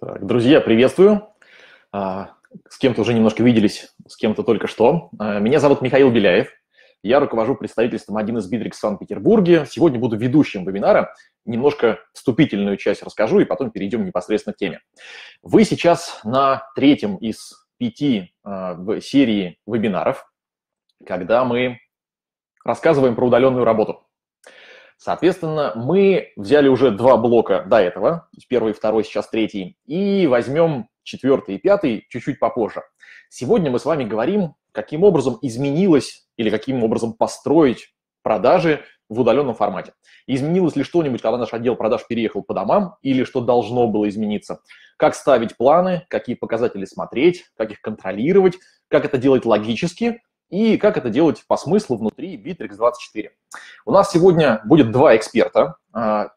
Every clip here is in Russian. Так, друзья, приветствую. С кем-то уже немножко виделись, с кем-то только что. Меня зовут Михаил Беляев. Я руковожу представительством 1С Битрикс в Санкт-Петербурге. Сегодня буду ведущим вебинара. Немножко вступительную часть расскажу и потом перейдем непосредственно к теме. Вы сейчас на третьем из 5 в серии вебинаров, когда мы рассказываем про удаленную работу. Соответственно, мы взяли уже 2 блока до этого, 1-й, 2-й, сейчас 3-й, и возьмем 4-й и 5-й чуть-чуть попозже. Сегодня мы с вами говорим, каким образом изменилось или каким образом построить продажи в удаленном формате. Изменилось ли что-нибудь, когда наш отдел продаж переехал по домам, или что должно было измениться? Как ставить планы, какие показатели смотреть, как их контролировать, как это делать логически, и как это делать по смыслу внутри Битрикс24. У нас сегодня будет 2 эксперта.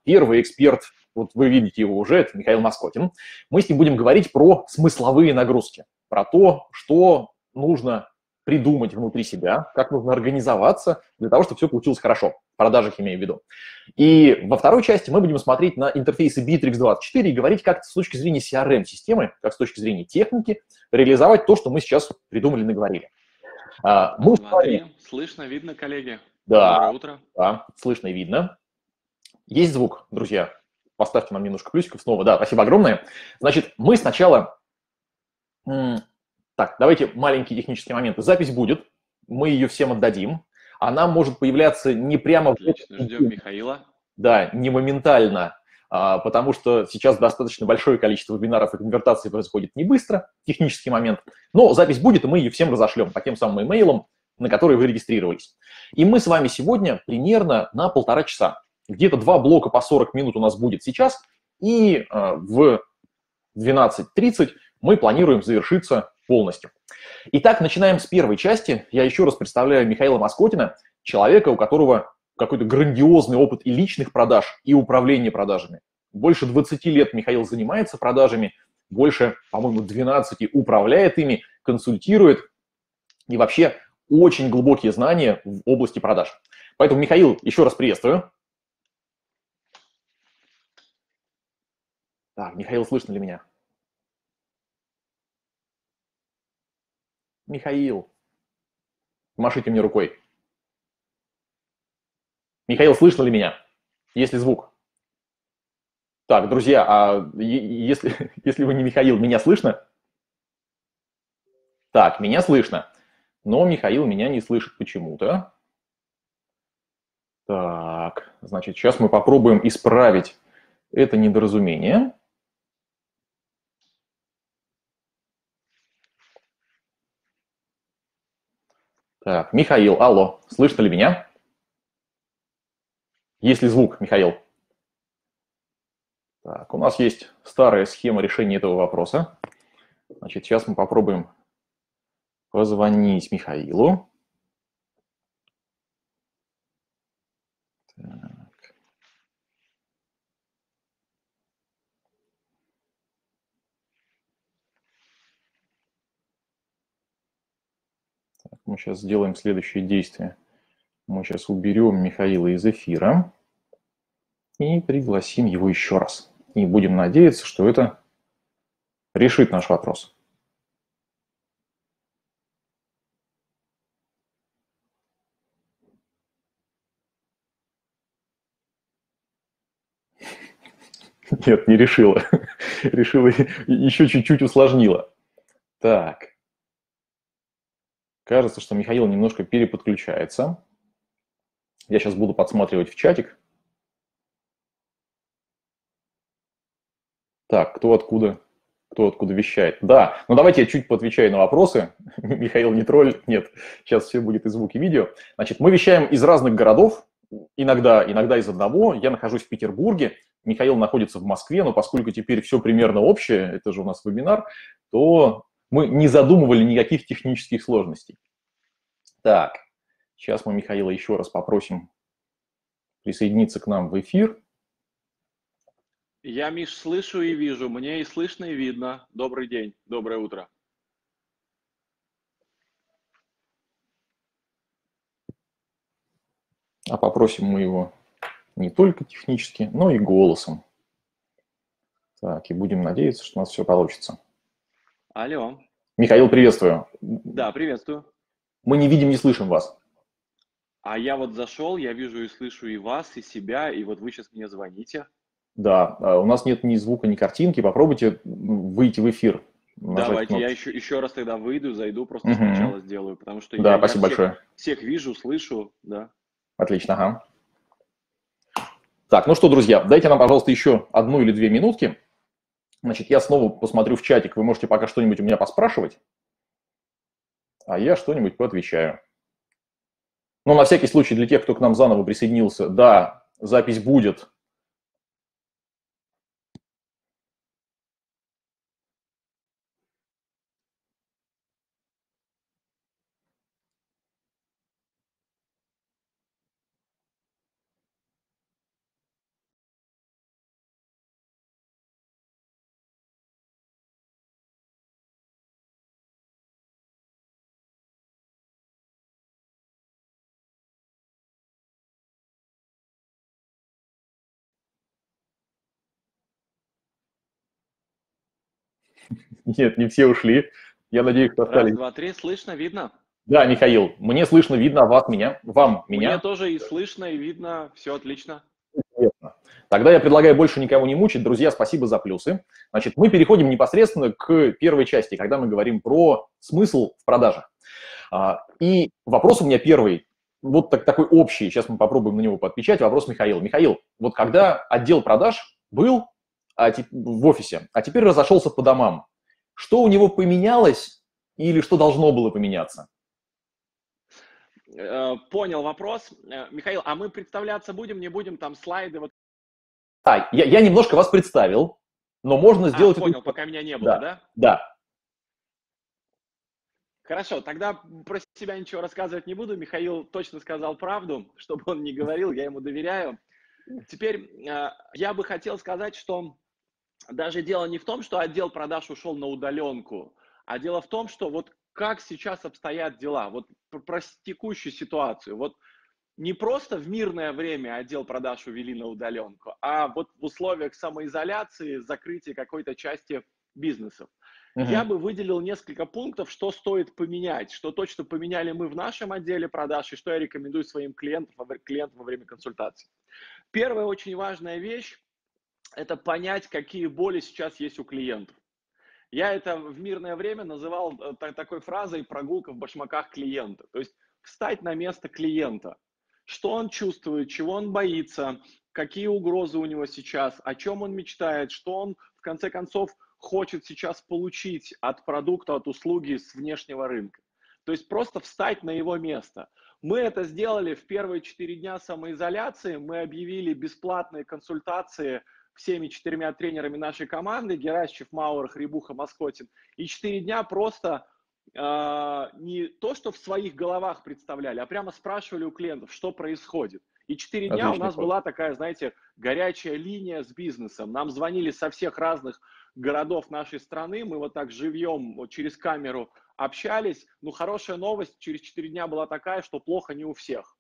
Первый эксперт, вот вы видите его уже, это Михаил Москотин. Мы с ним будем говорить про смысловые нагрузки, про то, что нужно придумать внутри себя, как нужно организоваться для того, чтобы все получилось хорошо. В продажах имею в виду. И во второй части мы будем смотреть на интерфейсы Bitrix24 и говорить, как с точки зрения CRM-системы, как с точки зрения техники реализовать то, что мы сейчас придумали и наговорили. Мы смотри, слышно, видно, коллеги? Да. Доброе утро. Да, слышно и видно. Есть звук, друзья? Поставьте нам немножко плюсиков снова. Да, спасибо огромное. Значит, мы сначала... Так, давайте маленькие технические моменты. Запись будет, мы ее всем отдадим. Она может появляться не прямо... Отлично, ждем Михаила. Да, не моментально, потому что сейчас достаточно большое количество вебинаров и конвертаций происходит не быстро, технический момент. Но запись будет, и мы ее всем разошлем по тем самым имейлам, на которые вы регистрировались. И мы с вами сегодня примерно на 1,5 часа. Где-то 2 блока по 40 минут у нас будет сейчас, и в 12:30 мы планируем завершиться полностью. Итак, начинаем с первой части. Я еще раз представляю Михаила Москотина, человека, у которого какой-то грандиозный опыт и личных продаж, и управления продажами. Больше 20 лет Михаил занимается продажами, больше, по-моему, 12 управляет ими, консультирует, и вообще очень глубокие знания в области продаж. Поэтому, Михаил, еще раз приветствую. Так, Михаил, слышно ли меня? Михаил, машите мне рукой. Михаил, слышно ли меня? Есть ли звук? Так, друзья, а если вы не Михаил, меня слышно? Так, меня слышно. Но Михаил меня не слышит почему-то. Так, значит, сейчас мы попробуем исправить это недоразумение. Так, Михаил, алло, слышно ли меня? Есть ли звук, Михаил? Так, у нас есть старая схема решения этого вопроса. Значит, сейчас мы попробуем позвонить Михаилу. Так. Так, мы сейчас сделаем следующее действие. Мы сейчас уберем Михаила из эфира и пригласим его еще раз. И будем надеяться, что это решит наш вопрос. Нет, не решила. Решила, еще чуть-чуть усложнила. Так. Кажется, что Михаил немножко переподключается. Я сейчас буду подсматривать в чатик. Так, кто откуда вещает? Да, ну давайте я чуть поотвечаю на вопросы. Михаил, не тролль, нет, сейчас все будет и звук, и видео. Значит, мы вещаем из разных городов, иногда из одного. Я нахожусь в Петербурге, Михаил находится в Москве, но поскольку теперь все примерно общее, это же у нас вебинар, то мы не задумывали никаких технических сложностей. Так. Сейчас мы Михаила еще раз попросим присоединиться к нам в эфир. Я, Миш, слышу и вижу. Мне и слышно, и видно. Добрый день, доброе утро. А попросим мы его не только технически, но и голосом. Так, и будем надеяться, что у нас все получится. Алло. Михаил, приветствую. Да, приветствую. Мы не видим, не слышим вас. А я вот зашел, я вижу и слышу и вас, и себя, и вот вы сейчас мне звоните. Да, у нас нет ни звука, ни картинки. Попробуйте выйти в эфир. Давайте, я еще раз тогда выйду, зайду, просто сначала сделаю, потому что да, спасибо большое. Всех вижу, слышу, да. Отлично, ага. Так, ну что, друзья, дайте нам, пожалуйста, еще 1 или 2 минутки. Значит, я снова посмотрю в чатик, вы можете пока что-нибудь у меня поспрашивать, а я что-нибудь поотвечаю. Ну, на всякий случай, для тех, кто к нам заново присоединился, да, запись будет. Нет, не все ушли. Я надеюсь, что остались. Раз, два, три. Слышно, видно? Да, Михаил. Мне слышно, видно, а вас, меня. Вам, меня. Мне тоже и слышно, и видно. Все отлично. Тогда я предлагаю больше никого не мучить. Друзья, спасибо за плюсы. Значит, мы переходим непосредственно к первой части, когда мы говорим про смысл в продажах. И вопрос у меня первый, вот такой общий. Сейчас мы попробуем на него поотвечать. Вопрос Михаила. Михаил, вот когда отдел продаж был в офисе, а теперь разошелся по домам, что у него поменялось или что должно было поменяться? Понял вопрос. Михаил, а мы представляться будем, не будем, там слайды? Вот... А, я немножко вас представил, но можно сделать... понял, это... пока меня не было, да? Да. Хорошо, тогда про себя ничего рассказывать не буду. Михаил точно сказал правду, что бы он ни говорил, я ему доверяю. Теперь я бы хотел сказать, что... Даже дело не в том, что отдел продаж ушел на удаленку, а дело в том, что вот как сейчас обстоят дела, вот про текущую ситуацию. Вот не просто в мирное время отдел продаж увели на удаленку, а вот в условиях самоизоляции, закрытия какой-то части бизнесов. Я бы выделил несколько пунктов, что стоит поменять, что точно поменяли мы в нашем отделе продаж и что я рекомендую своим клиентам во время консультаций. Первая очень важная вещь — это понять, какие боли сейчас есть у клиентов. Я это в мирное время называл такой фразой «прогулка в башмаках клиента». То есть встать на место клиента. Что он чувствует, чего он боится, какие угрозы у него сейчас, о чем он мечтает, что он, в конце концов, хочет сейчас получить от продукта, от услуги с внешнего рынка. То есть просто встать на его место. Мы это сделали в первые 4 дня самоизоляции. Мы объявили бесплатные консультации всеми 4 тренерами нашей команды: Герасимов, Мауэр, Хребуха, Маскотин. И 4 дня просто не то, что в своих головах представляли, а прямо спрашивали у клиентов, что происходит. И 4 дня у нас была такая, знаете, горячая линия с бизнесом. Нам звонили со всех разных городов нашей страны. Мы вот так живьем вот через камеру общались. Ну, хорошая новость через 4 дня была такая, что плохо не у всех.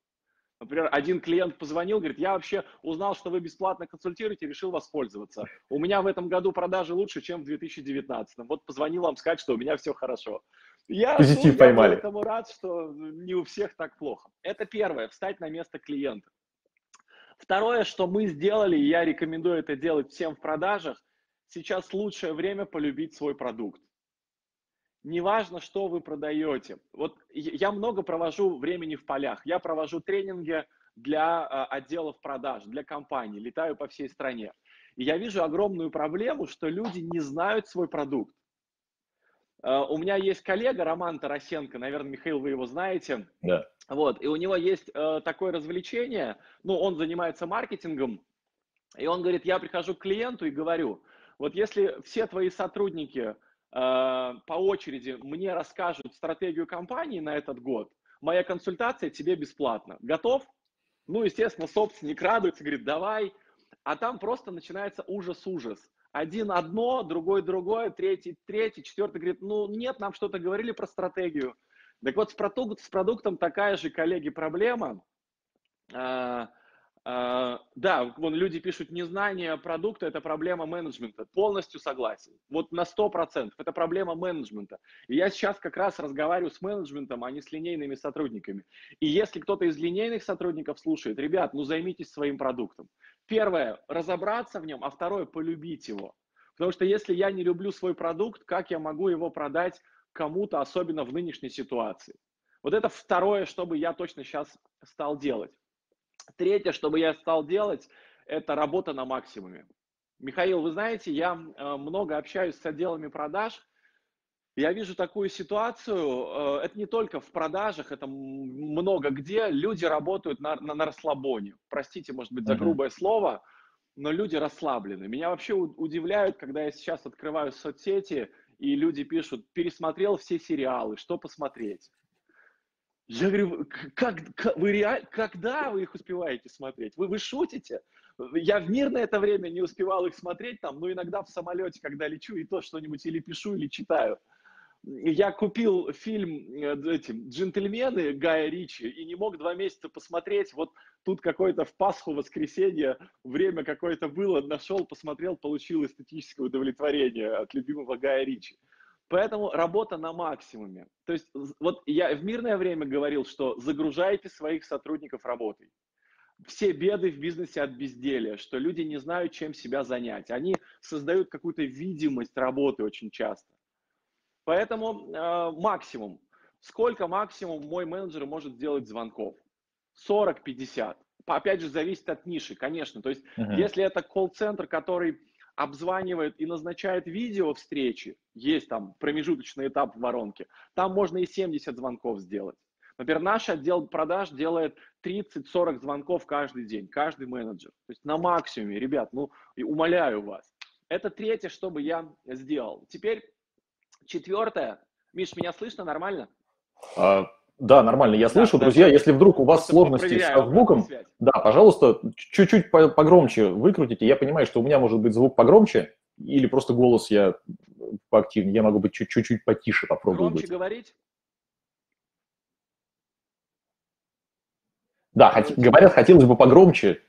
Например, один клиент позвонил, говорит: я вообще узнал, что вы бесплатно консультируете, решил воспользоваться. У меня в этом году продажи лучше, чем в 2019. Вот позвонил вам сказать, что у меня все хорошо. Я позитив поймали. Поэтому рад, что не у всех так плохо. Это первое, встать на место клиента. Второе, что мы сделали, и я рекомендую это делать всем в продажах, сейчас лучшее время полюбить свой продукт. Неважно, что вы продаете. Вот я много провожу времени в полях. Я провожу тренинги для отделов продаж, для компаний. Летаю по всей стране. И я вижу огромную проблему, что люди не знают свой продукт. У меня есть коллега Роман Тарасенко. Наверное, Михаил, вы его знаете. Да. Вот. И у него есть такое развлечение. Ну, он занимается маркетингом. И он говорит: я прихожу к клиенту и говорю: вот если все твои сотрудники... по очереди мне расскажут стратегию компании на этот год, моя консультация тебе бесплатна. Готов? Ну, естественно, собственник радуется, говорит: давай. А там просто начинается ужас-ужас. Один одно, другой другое, третий, четвертый говорит: ну нет, нам что-то говорили про стратегию. Так вот, с продуктом такая же, коллеги, проблема. Да, вон люди пишут, незнание продукта – это проблема менеджмента. Полностью согласен. Вот на 100% это проблема менеджмента. И я сейчас как раз разговариваю с менеджментом, а не с линейными сотрудниками. И если кто-то из линейных сотрудников слушает, ребят, ну займитесь своим продуктом. Первое – разобраться в нем, а второе – полюбить его. Потому что если я не люблю свой продукт, как я могу его продать кому-то, особенно в нынешней ситуации? Вот это второе, что бы я точно сейчас стал делать. Третье, что бы я стал делать, это работа на максимуме. Михаил, вы знаете, я много общаюсь с отделами продаж. Я вижу такую ситуацию, это не только в продажах, это много где. Люди работают на расслабоне. Простите, может быть, за грубое слово, но люди расслаблены. Меня вообще удивляют, когда я сейчас открываю соцсети, и люди пишут, пересмотрел все сериалы, что посмотреть. Я говорю, когда вы их успеваете смотреть? Вы шутите? Я в мирное это время не успевал их смотреть, там, но иногда в самолете, когда лечу, и то что-нибудь или пишу, или читаю. Я купил фильм «Джентльмены» Гая Ричи и не мог 2 месяца посмотреть. Вот тут какое-то в Пасху, воскресенье, время какое-то было, нашел, посмотрел, получил эстетическое удовлетворение от любимого Гая Ричи. Поэтому работа на максимуме. То есть вот я в мирное время говорил, что загружайте своих сотрудников работой. Все беды в бизнесе от безделия, что люди не знают, чем себя занять. Они создают какую-то видимость работы очень часто. Поэтому максимум. Сколько максимум мой менеджер может сделать звонков? 40-50. Опять же, зависит от ниши, конечно. То есть если это колл-центр, который обзванивает и назначает видео встречи, есть там промежуточный этап в воронке, там можно и 70 звонков сделать. Например, наш отдел продаж делает 30-40 звонков каждый день, каждый менеджер. То есть на максимуме, ребят, ну, умоляю вас. Это третье, что бы я сделал. Теперь четвертое. Миш, меня слышно нормально? Да, нормально, я слышу. Да, друзья, если вдруг у вас сложности с звуком, да, пожалуйста, чуть-чуть погромче выкрутите. Я понимаю, что у меня может быть звук погромче, или просто голос я поактивнее. Я могу быть чуть-чуть потише, попробую. Громче говорить? Да, говорят, хотелось бы погромче.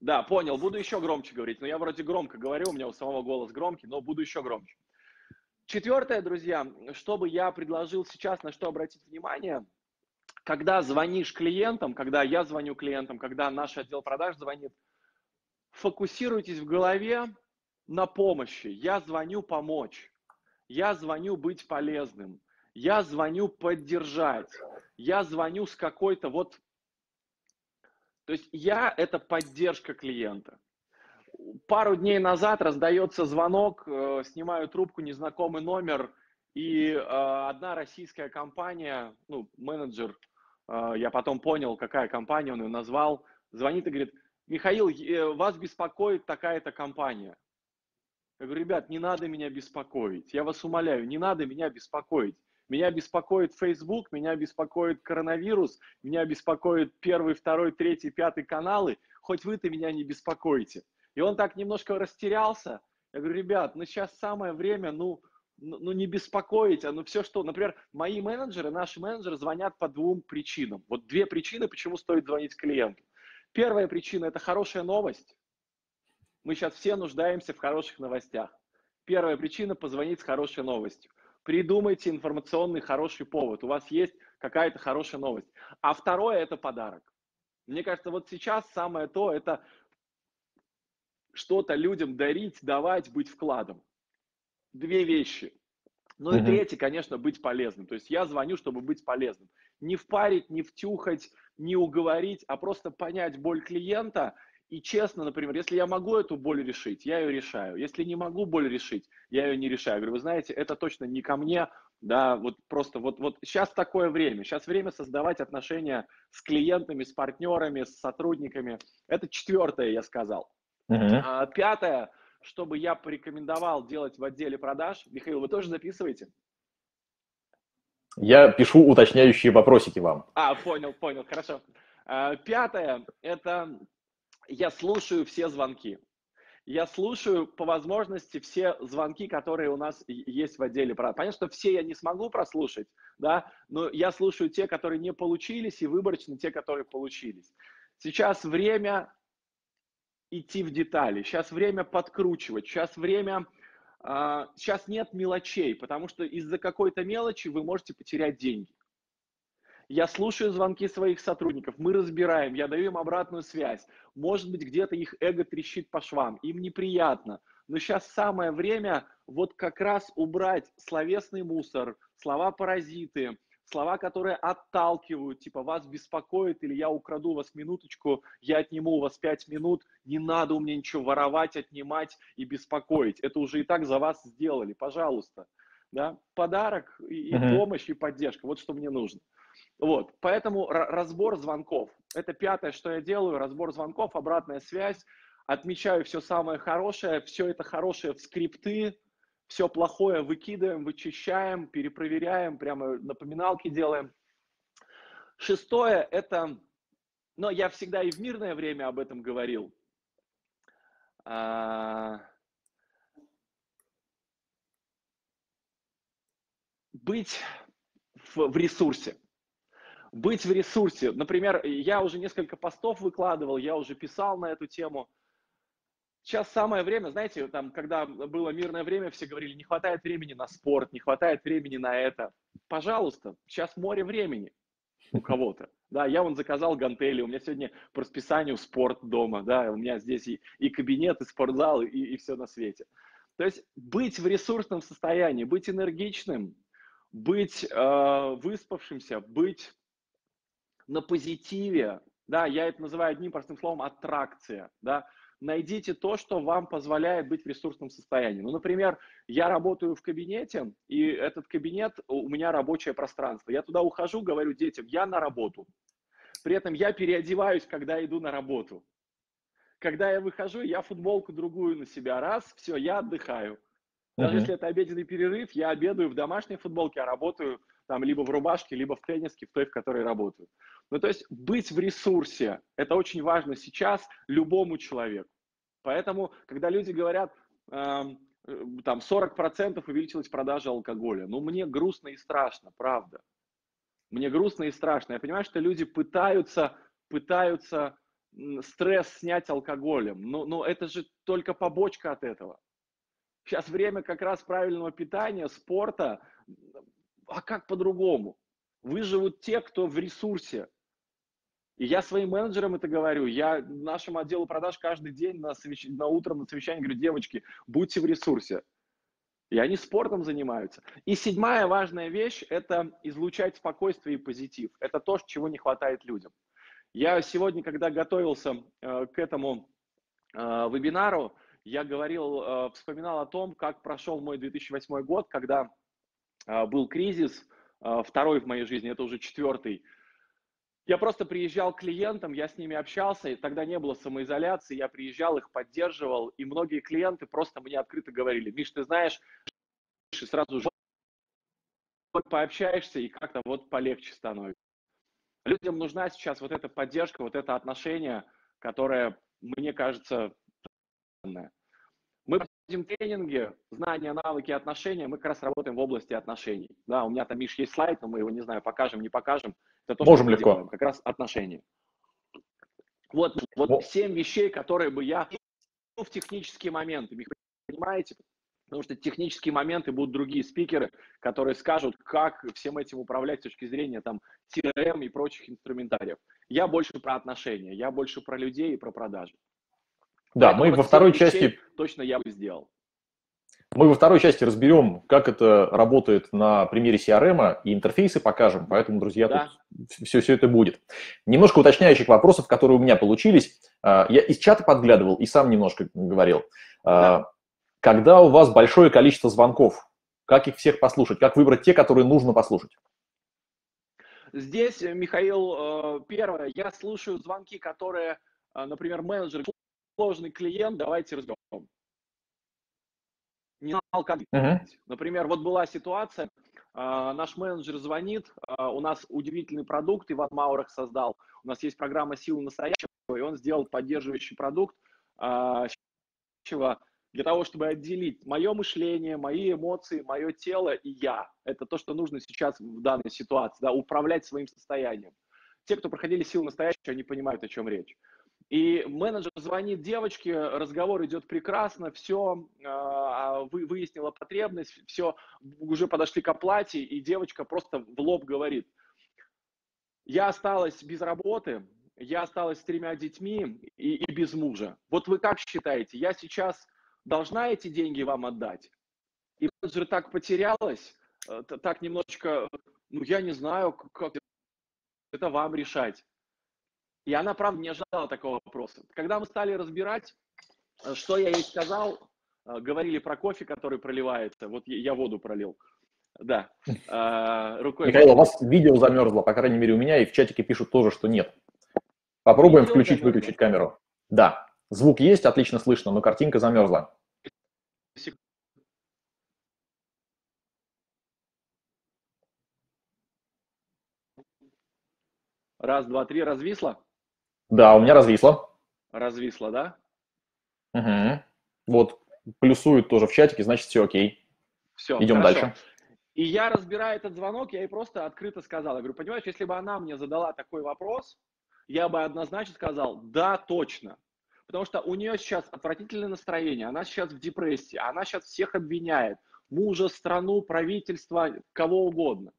Да, понял, буду еще громче говорить. Но я вроде громко говорю, у меня у самого голос громкий, но буду еще громче. Четвертое, друзья, что бы я предложил сейчас, на что обратить внимание. Когда звонишь клиентам, когда я звоню клиентам, когда наш отдел продаж звонит, фокусируйтесь в голове на помощи. Я звоню помочь, я звоню быть полезным, я звоню поддержать, я звоню с какой-то вот... То есть я – это поддержка клиента. Пару дней назад раздается звонок, снимаю трубку, незнакомый номер, и одна российская компания, ну, менеджер, я потом понял, какая компания, он ее назвал, звонит и говорит, Михаил, вас беспокоит такая-то компания. Я говорю, ребят, не надо меня беспокоить, я вас умоляю, не надо меня беспокоить. Меня беспокоит Facebook, меня беспокоит коронавирус, меня беспокоит 1, 2, 3, 5 каналы, хоть вы-то меня не беспокоите. И он так немножко растерялся. Я говорю, ребят, ну сейчас самое время, ну не беспокоить, а ну все что. Например, мои менеджеры, наши менеджеры звонят по 2 причинам. Вот 2 причины, почему стоит звонить клиенту. Первая причина – это хорошая новость. Мы сейчас все нуждаемся в хороших новостях. Первая причина – позвонить с хорошей новостью. Придумайте информационный хороший повод. У вас есть какая-то хорошая новость. А второе – это подарок. Мне кажется, вот сейчас самое то – это... что-то людям дарить, давать, быть вкладом. 2 вещи. Ну и третье, конечно, быть полезным. То есть я звоню, чтобы быть полезным. Не впарить, не втюхать, не уговорить, а просто понять боль клиента. И честно, например, если я могу эту боль решить, я ее решаю. Если не могу боль решить, я ее не решаю. Я говорю, вы знаете, это точно не ко мне. Да, вот просто вот сейчас такое время. Сейчас время создавать отношения с клиентами, с партнерами, с сотрудниками. Это 4-е, я сказал. Пятое, что бы я порекомендовал делать в отделе продаж. Михаил, вы тоже записываете? Я пишу уточняющие вопросики вам. Понял, хорошо. 5-е, это я слушаю все звонки. Я слушаю по возможности все звонки, которые у нас есть в отделе продаж. Понятно, что все я не смогу прослушать, да, но я слушаю те, которые не получились, и выборочно те, которые получились. Сейчас время... идти в детали, сейчас время подкручивать, сейчас нет мелочей, потому что из-за какой-то мелочи вы можете потерять деньги. Я слушаю звонки своих сотрудников, мы разбираем, я даю им обратную связь. Может быть, где-то их эго трещит по швам, им неприятно. Но сейчас самое время вот как раз убрать словесный мусор, слова-паразиты, слова, которые отталкивают, типа вас беспокоит, или я украду у вас минуточку, я отниму у вас 5 минут, не надо у меня ничего воровать, отнимать и беспокоить. Это уже и так за вас сделали, пожалуйста. Да? Подарок, и помощь, и поддержка, вот что мне нужно. Вот, поэтому разбор звонков. Это пятое, что я делаю, разбор звонков, обратная связь. Отмечаю все самое хорошее, все это хорошее в скрипты, все плохое выкидываем, вычищаем, перепроверяем, прямо напоминалки делаем. Шестое, это, но я всегда и в мирное время об этом говорил. Быть в ресурсе. Быть в ресурсе. Например, я уже несколько постов выкладывал, я уже писал на эту тему. Сейчас самое время, знаете, там, когда было мирное время, все говорили, не хватает времени на спорт, не хватает времени на это. Пожалуйста, сейчас море времени у кого-то. Да, я вон заказал гантели, у меня сегодня по расписанию спорт дома, да, у меня здесь и кабинет, и спортзал, и все на свете. То есть быть в ресурсном состоянии, быть энергичным, быть выспавшимся, быть на позитиве, да, я это называю одним простым словом аттракция, да. Найдите то, что вам позволяет быть в ресурсном состоянии. Ну, например, я работаю в кабинете, и этот кабинет у меня рабочее пространство. Я туда ухожу, говорю детям, я на работу. При этом я переодеваюсь, когда иду на работу. Когда я выхожу, я футболку другую на себя. Раз, все, я отдыхаю. Даже если это обеденный перерыв, я обедаю в домашней футболке, а работаю там либо в рубашке, либо в тенниске, в той, в которой работаю. Ну, то есть быть в ресурсе – это очень важно сейчас любому человеку. Поэтому, когда люди говорят, там 40% увеличилась продажа алкоголя, ну, мне грустно и страшно, правда. Мне грустно и страшно. Я понимаю, что люди пытаются стресс снять алкоголем, но это же только побочка от этого. Сейчас время как раз правильного питания, спорта. А как по-другому? Выживут те, кто в ресурсе. И я своим менеджерам это говорю. Я нашему отделу продаж каждый день утром на совещании говорю, девочки, будьте в ресурсе. И они спортом занимаются. И седьмая важная вещь – это излучать спокойствие и позитив. Это то, чего не хватает людям. Я сегодня, когда готовился к этому вебинару, я говорил, вспоминал о том, как прошел мой 2008 год, когда был кризис, второй в моей жизни, это уже четвертый. Я просто приезжал к клиентам, я с ними общался, и тогда не было самоизоляции, я приезжал, их поддерживал, и многие клиенты просто мне открыто говорили, Миш, ты знаешь, и сразу же пообщаешься, и как-то вот полегче становится. Людям нужна сейчас вот эта поддержка, вот это отношение, которое, мне кажется, мы проводим тренинги, знания, навыки, отношения, мы как раз работаем в области отношений. Да, у меня там, Миш, есть слайд, но мы его, не знаю, покажем, не покажем. Это то, можем что мы легко делаем, как раз отношения. Вот 7 вещей, которые бы я... в технические моменты, понимаете? Потому что технические моменты будут другие спикеры, которые скажут, как всем этим управлять с точки зрения там CRM и прочих инструментариев. Я больше про отношения, я больше про людей и про продажи. Да, мы во второй части точно я бы сделал. Мы во второй части разберем, как это работает на примере CRM, и интерфейсы покажем, поэтому, друзья, да. Тут все это будет. Немножко уточняющих вопросов, которые у меня получились. Я из чата подглядывал и сам немножко говорил. Да. Когда у вас большое количество звонков, как их всех послушать? Как выбрать те, которые нужно послушать? Здесь, Михаил, первое, я слушаю звонки, которые, например, менеджеры... Сложный клиент, давайте разберем. Не знал, как делать. Например, вот была ситуация, наш менеджер звонит, у нас удивительный продукт, Иван Мауrakh создал, у нас есть программа «Сила настоящего», и он сделал поддерживающий продукт для того, чтобы отделить мое мышление, мои эмоции, мое тело и я. Это то, что нужно сейчас в данной ситуации, да, управлять своим состоянием. Те, кто проходили «Силу настоящего», они понимают, о чем речь. И менеджер звонит девочке, разговор идет прекрасно, все, выяснила потребность, все, уже подошли к оплате, и девочка просто в лоб говорит: я осталась без работы, я осталась с 3 детьми и без мужа. Вот вы как считаете, я сейчас должна эти деньги вам отдать? И менеджер так потерялась, так немножечко, ну я не знаю, как это вам решать. И она, правда, не ожидала такого вопроса. Когда мы стали разбирать, что я ей сказал, говорили про кофе, который проливается. Вот я воду пролил. Да. Рукой. Михаил, у вас видео замерзло, по крайней мере, у меня, и в чатике пишут тоже, что нет. Попробуем включить-выключить камеру. Да. Звук есть, отлично слышно, но картинка замерзла. Раз, два, три. Развисло? Да, у меня развисло. Развисло, да? Угу. Вот, плюсуют тоже в чатике, значит, все окей. Все, идем хорошо. Дальше. И я, разбирая этот звонок, я ей просто открыто сказал. Я говорю, понимаешь, если бы она мне задала такой вопрос, я бы однозначно сказал, да, точно. Потому что у нее сейчас отвратительное настроение, она сейчас в депрессии, она сейчас всех обвиняет. Мужа, страну, правительство, кого угодно.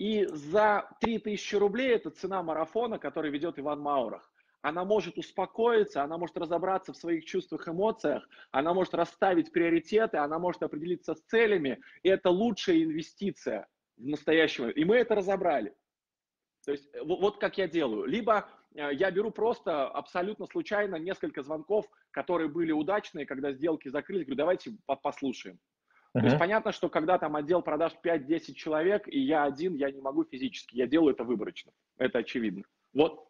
И за 3000 рублей, это цена марафона, который ведет Иван Маурах, она может успокоиться, она может разобраться в своих чувствах, эмоциях, она может расставить приоритеты, она может определиться с целями. И это лучшая инвестиция в настоящем. И мы это разобрали. То есть вот как я делаю. Либо я беру просто абсолютно случайно несколько звонков, которые были удачные, когда сделки закрылись, говорю, давайте послушаем. То есть понятно, что когда там отдел продаж 5-10 человек, и я один, я не могу физически. Я делаю это выборочно. Это очевидно. Вот.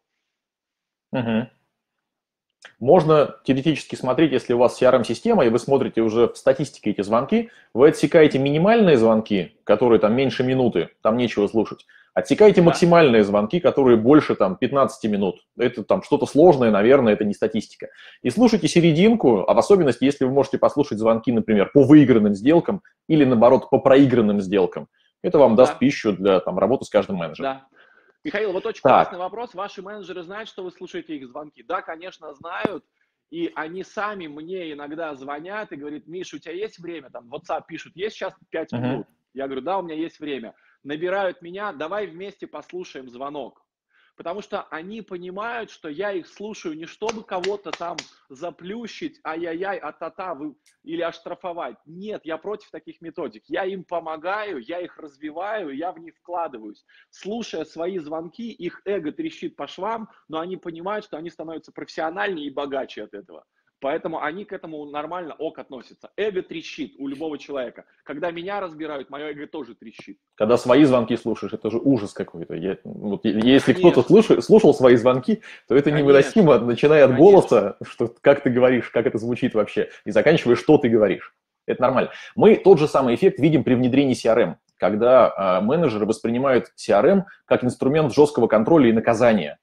Можно теоретически смотреть, если у вас CRM-система, и вы смотрите уже в статистике эти звонки, вы отсекаете минимальные звонки, которые там меньше минуты, там нечего слушать. Отсекаете максимальные звонки, которые больше там 15 минут. Это там что-то сложное, наверное, это не статистика. И слушайте серединку, а в особенности, если вы можете послушать звонки, например, по выигранным сделкам или, наоборот, по проигранным сделкам. Это вам даст пищу для там, работы с каждым менеджером. Да. Михаил, вот очень классный вопрос. Ваши менеджеры знают, что вы слушаете их звонки? Да, конечно, знают. И они сами мне иногда звонят и говорят: Миш, у тебя есть время? Там в WhatsApp пишут, есть сейчас 5 минут? Я говорю, да, у меня есть время. Набирают меня, давай вместе послушаем звонок. Потому что они понимают, что я их слушаю не чтобы кого-то там заплющить, ай-яй-яй, а-та-та, или оштрафовать. Нет, я против таких методик. Я им помогаю, я их развиваю, я в них вкладываюсь. Слушая свои звонки, их эго трещит по швам, но они понимают, что они становятся профессиональнее и богаче от этого. Поэтому они к этому нормально относятся. Эго трещит у любого человека. Когда меня разбирают, мое эго тоже трещит. Когда свои звонки слушаешь, это же ужас какой-то. Вот, если кто-то слушал свои звонки, то это невыносимо, начиная от голоса, что, как ты говоришь, как это звучит вообще, и заканчивая, что ты говоришь. Это нормально. Мы тот же самый эффект видим при внедрении CRM, когда менеджеры воспринимают CRM как инструмент жесткого контроля и наказания.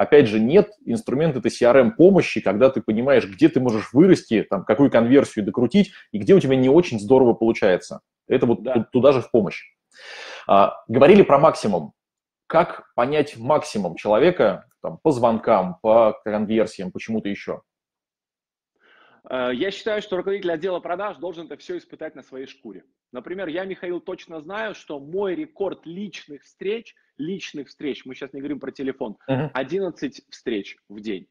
Опять же, нет инструмента этой CRM-помощи, когда ты понимаешь, где ты можешь вырасти, там, какую конверсию докрутить, и где у тебя не очень здорово получается. Это вот туда же в помощь. Говорили про максимум. Как понять максимум человека там, по звонкам, по конверсиям, почему-то еще? Я считаю, что руководитель отдела продаж должен это все испытать на своей шкуре. Например, я, Михаил, точно знаю, что мой рекорд личных встреч, мы сейчас не говорим про телефон, 11 встреч в день.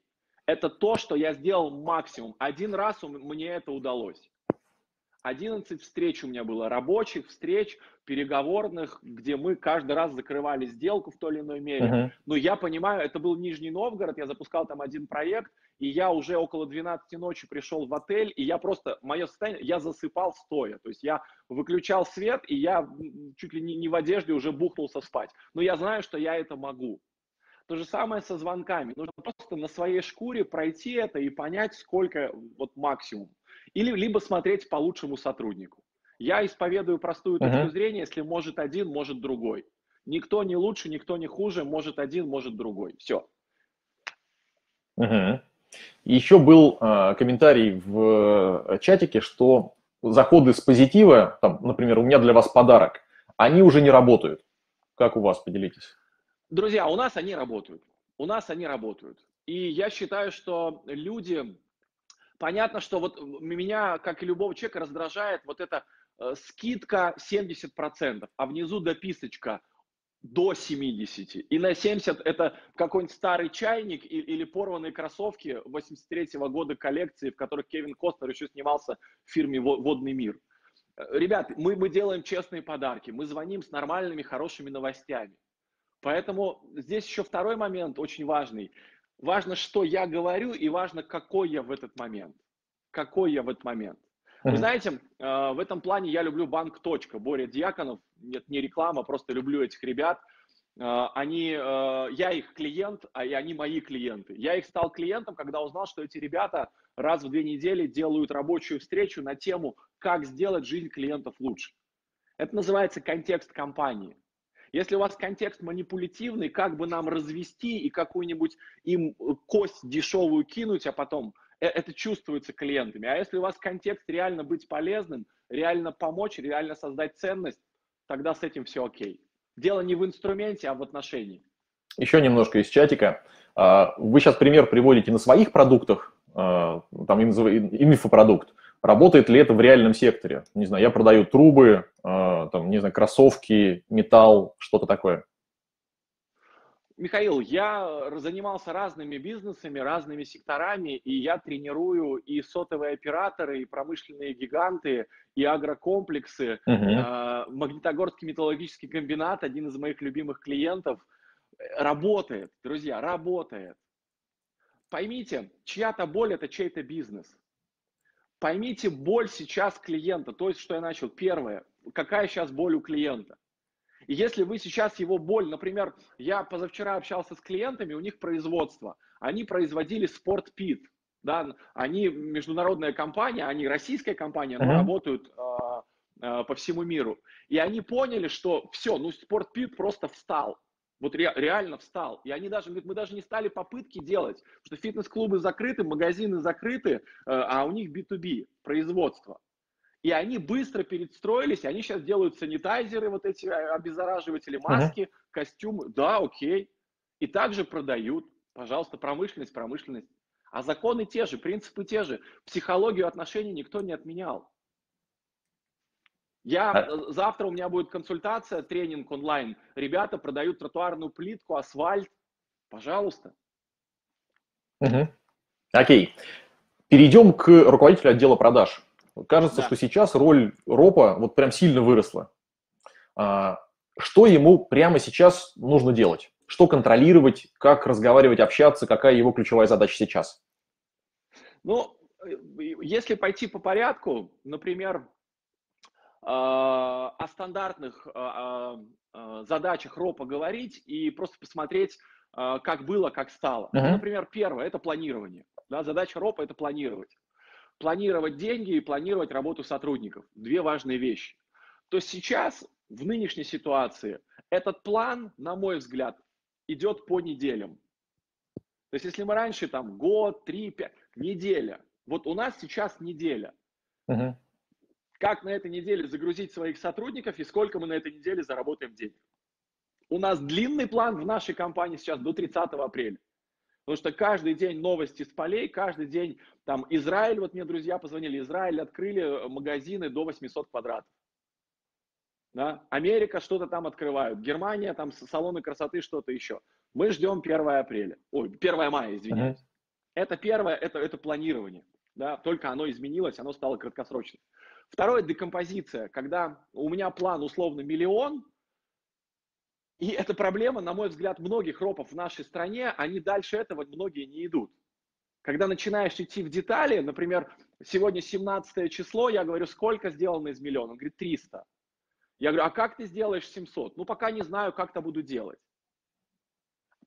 Это то, что я сделал максимум. Один раз мне это удалось. 11 встреч у меня было, рабочих встреч, переговорных, где мы каждый раз закрывали сделку в той или иной мере. Но я понимаю, это был Нижний Новгород, я запускал там один проект, и я уже около 12 ночи пришел в отель, и я просто, мое состояние, я засыпал стоя. То есть я выключал свет, и я чуть ли не в одежде уже бухнулся спать. Но я знаю, что я это могу. То же самое со звонками. Нужно просто на своей шкуре пройти это и понять, сколько вот максимум. Или либо смотреть по лучшему сотруднику. Я исповедую простую точку зрения, если может один, может другой. Никто не лучше, никто не хуже, может один, может другой. Все. Еще был комментарий в чатике, что заходы с позитива, там, например, у меня для вас подарок, они уже не работают. Как у вас, поделитесь? Друзья, у нас они работают. И я считаю, что люди... Понятно, что вот меня, как и любого человека, раздражает вот эта скидка 70%, а внизу дописочка до 70%. И на 70% это какой-нибудь старый чайник или порванные кроссовки 83-го года коллекции, в которых Кевин Костнер еще снимался в фильме «Водный мир». Ребят, мы делаем честные подарки, мы звоним с нормальными, хорошими новостями. Поэтому здесь еще второй момент очень важный. Важно, что я говорю, и важно, какой я в этот момент. Какой я в этот момент. Вы знаете, в этом плане я люблю банк. Боря Дьяконов, нет, не реклама, просто люблю этих ребят. Я их клиент, а они мои клиенты. Я их стал клиентом, когда узнал, что эти ребята раз в 2 недели делают рабочую встречу на тему, как сделать жизнь клиентов лучше. Это называется контекст компании. Если у вас контекст манипулятивный, как бы нам развести и какую-нибудь им кость дешевую кинуть, а потом это чувствуется клиентами. А если у вас контекст реально быть полезным, реально помочь, реально создать ценность, тогда с этим все окей. Дело не в инструменте, а в отношении. Еще немножко из чатика. Вы сейчас пример приводите на своих продуктах, там инфопродукт. Работает ли это в реальном секторе? Не знаю, я продаю трубы, там, не знаю, кроссовки, металл, что-то такое. Михаил, я занимался разными бизнесами, разными секторами, и я тренирую и сотовые операторы, и промышленные гиганты, и агрокомплексы. Магнитогорский металлургический комбинат, один из моих любимых клиентов, работает, друзья, работает. Поймите, чья-то боль – это чей-то бизнес. Поймите боль сейчас клиента, то есть, что я начал. Первое, какая сейчас боль у клиента. И если вы сейчас его боль, например, я позавчера общался с клиентами, у них производство. Они производили спортпит. Да? Они международная компания, они российская компания, но работают по всему миру. И они поняли, что все, ну спортпит просто встал. Вот реально встал. И они даже, мы даже не стали попытки делать, потому что фитнес-клубы закрыты, магазины закрыты, а у них B2B, производство. И они быстро перестроились, они сейчас делают санитайзеры, вот эти обеззараживатели, маски, костюмы. Да, окей. И также продают. Пожалуйста, промышленность, промышленность. А законы те же, принципы те же. Психологию отношений никто не отменял. Завтра у меня будет консультация, тренинг онлайн. Ребята продают тротуарную плитку, асфальт. Пожалуйста. Окей. Перейдем к руководителю отдела продаж. Кажется, что сейчас роль РОПа вот прям сильно выросла. Что ему прямо сейчас нужно делать? Что контролировать, как разговаривать, общаться, какая его ключевая задача сейчас? Ну, если пойти по порядку, например... о стандартных задачах РОПа говорить и просто посмотреть, как было, как стало. Например, первое – это планирование. Да, задача РОПа – это планировать. Планировать деньги и планировать работу сотрудников. Две важные вещи. То есть сейчас, в нынешней ситуации, этот план, на мой взгляд, идет по неделям. То есть если мы раньше там год, 3, 5, неделя. Вот у нас сейчас неделя. Как на этой неделе загрузить своих сотрудников и сколько мы на этой неделе заработаем денег. У нас длинный план в нашей компании сейчас до 30 апреля. Потому что каждый день новости с полей, каждый день там Израиль, вот мне друзья позвонили, Израиль открыли магазины до 800 квадратов. Да? Америка что-то там открывают, Германия там салоны красоты, что-то еще. Мы ждем 1 апреля, ой, 1 мая, извиняюсь. Это первое, это планирование. Да? Только оно изменилось, оно стало краткосрочным. Второе – декомпозиция, когда у меня план условно миллион, и эта проблема, на мой взгляд, многих ропов в нашей стране, они дальше этого многие не идут. Когда начинаешь идти в детали, например, сегодня 17 число, я говорю, сколько сделано из миллиона? Он говорит, 300. Я говорю, а как ты сделаешь 700? Ну, пока не знаю, как-то буду делать.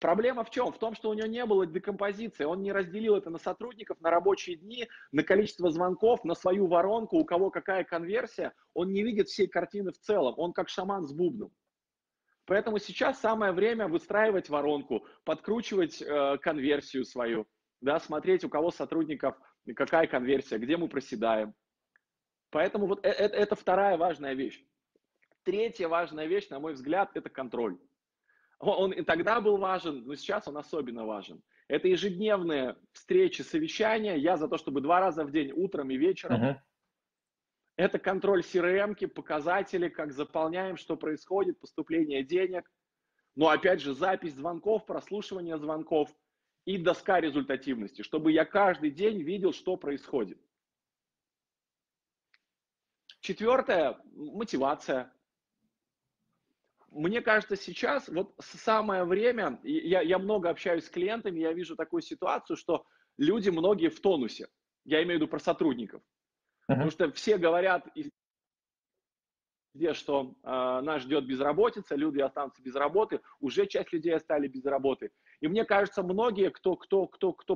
Проблема в чем? В том, что у него не было декомпозиции. Он не разделил это на сотрудников, на рабочие дни, на количество звонков, на свою воронку, у кого какая конверсия. Он не видит всей картины в целом. Он как шаман с бубном. Поэтому сейчас самое время выстраивать воронку, подкручивать конверсию свою, да, смотреть, у кого сотрудников, какая конверсия, где мы проседаем. Поэтому вот это вторая важная вещь. Третья важная вещь, на мой взгляд, это контроль. Он и тогда был важен, но сейчас он особенно важен. Это ежедневные встречи, совещания. Я за то, чтобы 2 раза в день, утром и вечером. Это контроль CRM-ки, показатели, как заполняем, что происходит, поступление денег. Но опять же, запись звонков, прослушивание звонков и доска результативности, чтобы я каждый день видел, что происходит. 4. Мотивация. Мне кажется, сейчас вот самое время, я много общаюсь с клиентами, я вижу такую ситуацию, что люди многие в тонусе. Я имею в виду про сотрудников. Потому что все говорят, что нас ждет безработица, люди останутся без работы, уже часть людей остались без работы. И мне кажется, многие, кто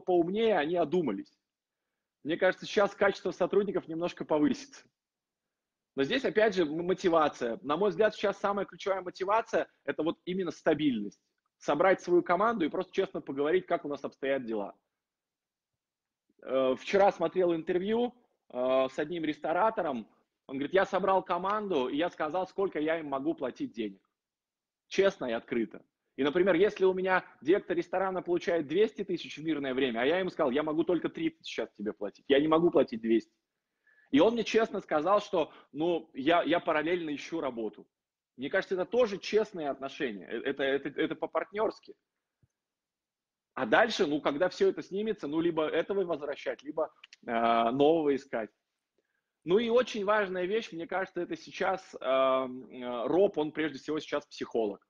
поумнее, они одумались. Мне кажется, сейчас качество сотрудников немножко повысится. Но здесь, опять же, мотивация. На мой взгляд, сейчас самая ключевая мотивация – это вот именно стабильность. Собрать свою команду и просто честно поговорить, как у нас обстоят дела. Вчера смотрел интервью с одним ресторатором. Он говорит, я собрал команду, и я сказал, сколько я им могу платить денег. Честно и открыто. И, например, если у меня директор ресторана получает 200 тысяч в мирное время, а я ему сказал, я могу только 30 сейчас тебе платить, я не могу платить 200. И он мне честно сказал, что ну, я параллельно ищу работу. Мне кажется, это тоже честные отношения. Это по-партнерски. А дальше, ну, когда все это снимется, ну, либо этого возвращать, либо нового искать. Ну и очень важная вещь, мне кажется, это сейчас Роб, он прежде всего сейчас психолог.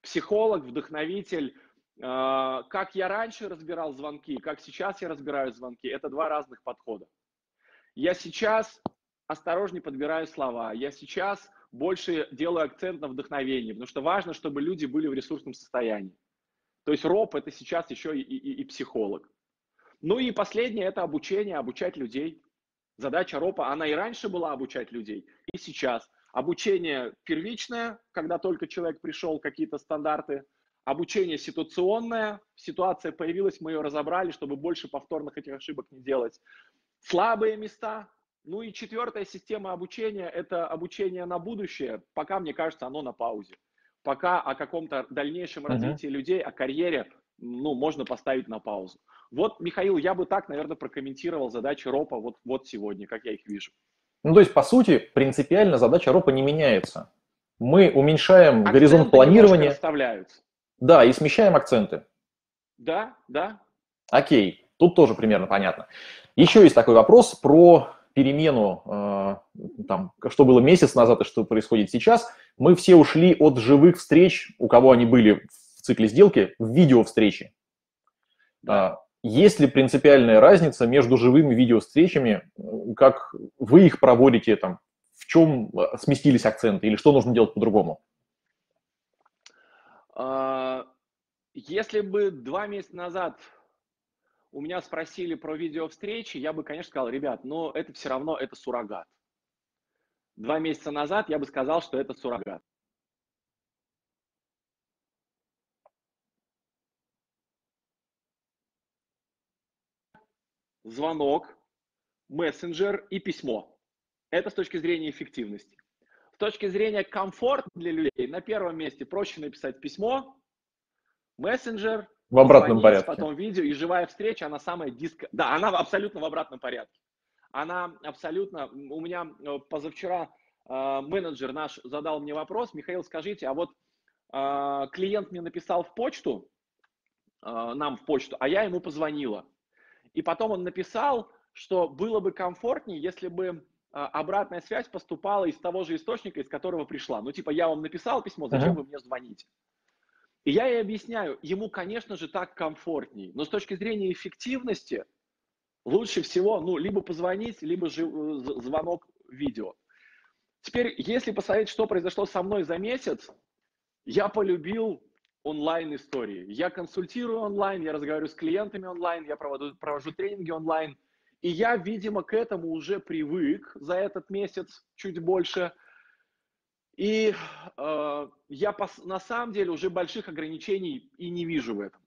Психолог, вдохновитель. Как я раньше разбирал звонки, как сейчас я разбираю звонки, это 2 разных подхода. Я сейчас осторожнее подбираю слова, я сейчас больше делаю акцент на вдохновении, потому что важно, чтобы люди были в ресурсном состоянии. То есть РОП – это сейчас еще и психолог. Ну и последнее – это обучение, обучать людей. Задача РОПа, она и раньше была обучать людей, и сейчас. Обучение первичное, когда только человек пришел, какие-то стандарты. Обучение ситуационное, ситуация появилась, мы ее разобрали, чтобы больше повторных этих ошибок не делать. Слабые места. Ну и 4-я система обучения – это обучение на будущее. Пока, мне кажется, оно на паузе. Пока о каком-то дальнейшем развитии людей, о карьере, ну, можно поставить на паузу. Вот, Михаил, я бы так, наверное, прокомментировал задачи РОПа вот сегодня, как я их вижу. Ну, то есть, по сути, принципиально задача РОПа не меняется. Мы уменьшаем горизонт планирования. Акценты расставляются. Да, и смещаем акценты. Да, да. Окей, тут тоже примерно понятно. Еще есть такой вопрос про перемену, там, что было месяц назад и что происходит сейчас. Мы все ушли от живых встреч, у кого они были в цикле сделки, в видеовстречи. Да. Есть ли принципиальная разница между живыми видеовстречами, как вы их проводите, там, в чем сместились акценты или что нужно делать по-другому? Если бы 2 месяца назад у меня спросили про видеовстречи, я бы, конечно, сказал, ребят, но это все равно, это суррогат. 2 месяца назад я бы сказал, что это суррогат. Звонок, мессенджер и письмо. Это с точки зрения эффективности. С точки зрения комфорта для людей, на первом месте проще написать письмо, мессенджер, в обратном порядке. Потом видео, и живая встреча, она самая диска... Да, она абсолютно в обратном порядке. Она абсолютно... У меня позавчера менеджер наш задал мне вопрос, Михаил, скажите, а вот клиент мне написал в почту, нам в почту, а я ему позвонила. И потом он написал, что было бы комфортнее, если бы обратная связь поступала из того же источника, из которого пришла. Ну, типа, я вам написал письмо, зачем вы мне звоните? И я ей объясняю, ему, конечно же, так комфортней, но с точки зрения эффективности лучше всего, ну, либо позвонить, либо звонок видео. Теперь, если посмотреть, что произошло со мной за месяц, я полюбил онлайн-истории. Я консультирую онлайн, я разговариваю с клиентами онлайн, я провожу тренинги онлайн, и я, видимо, к этому уже привык за этот месяц чуть больше. И я на самом деле уже больших ограничений и не вижу в этом.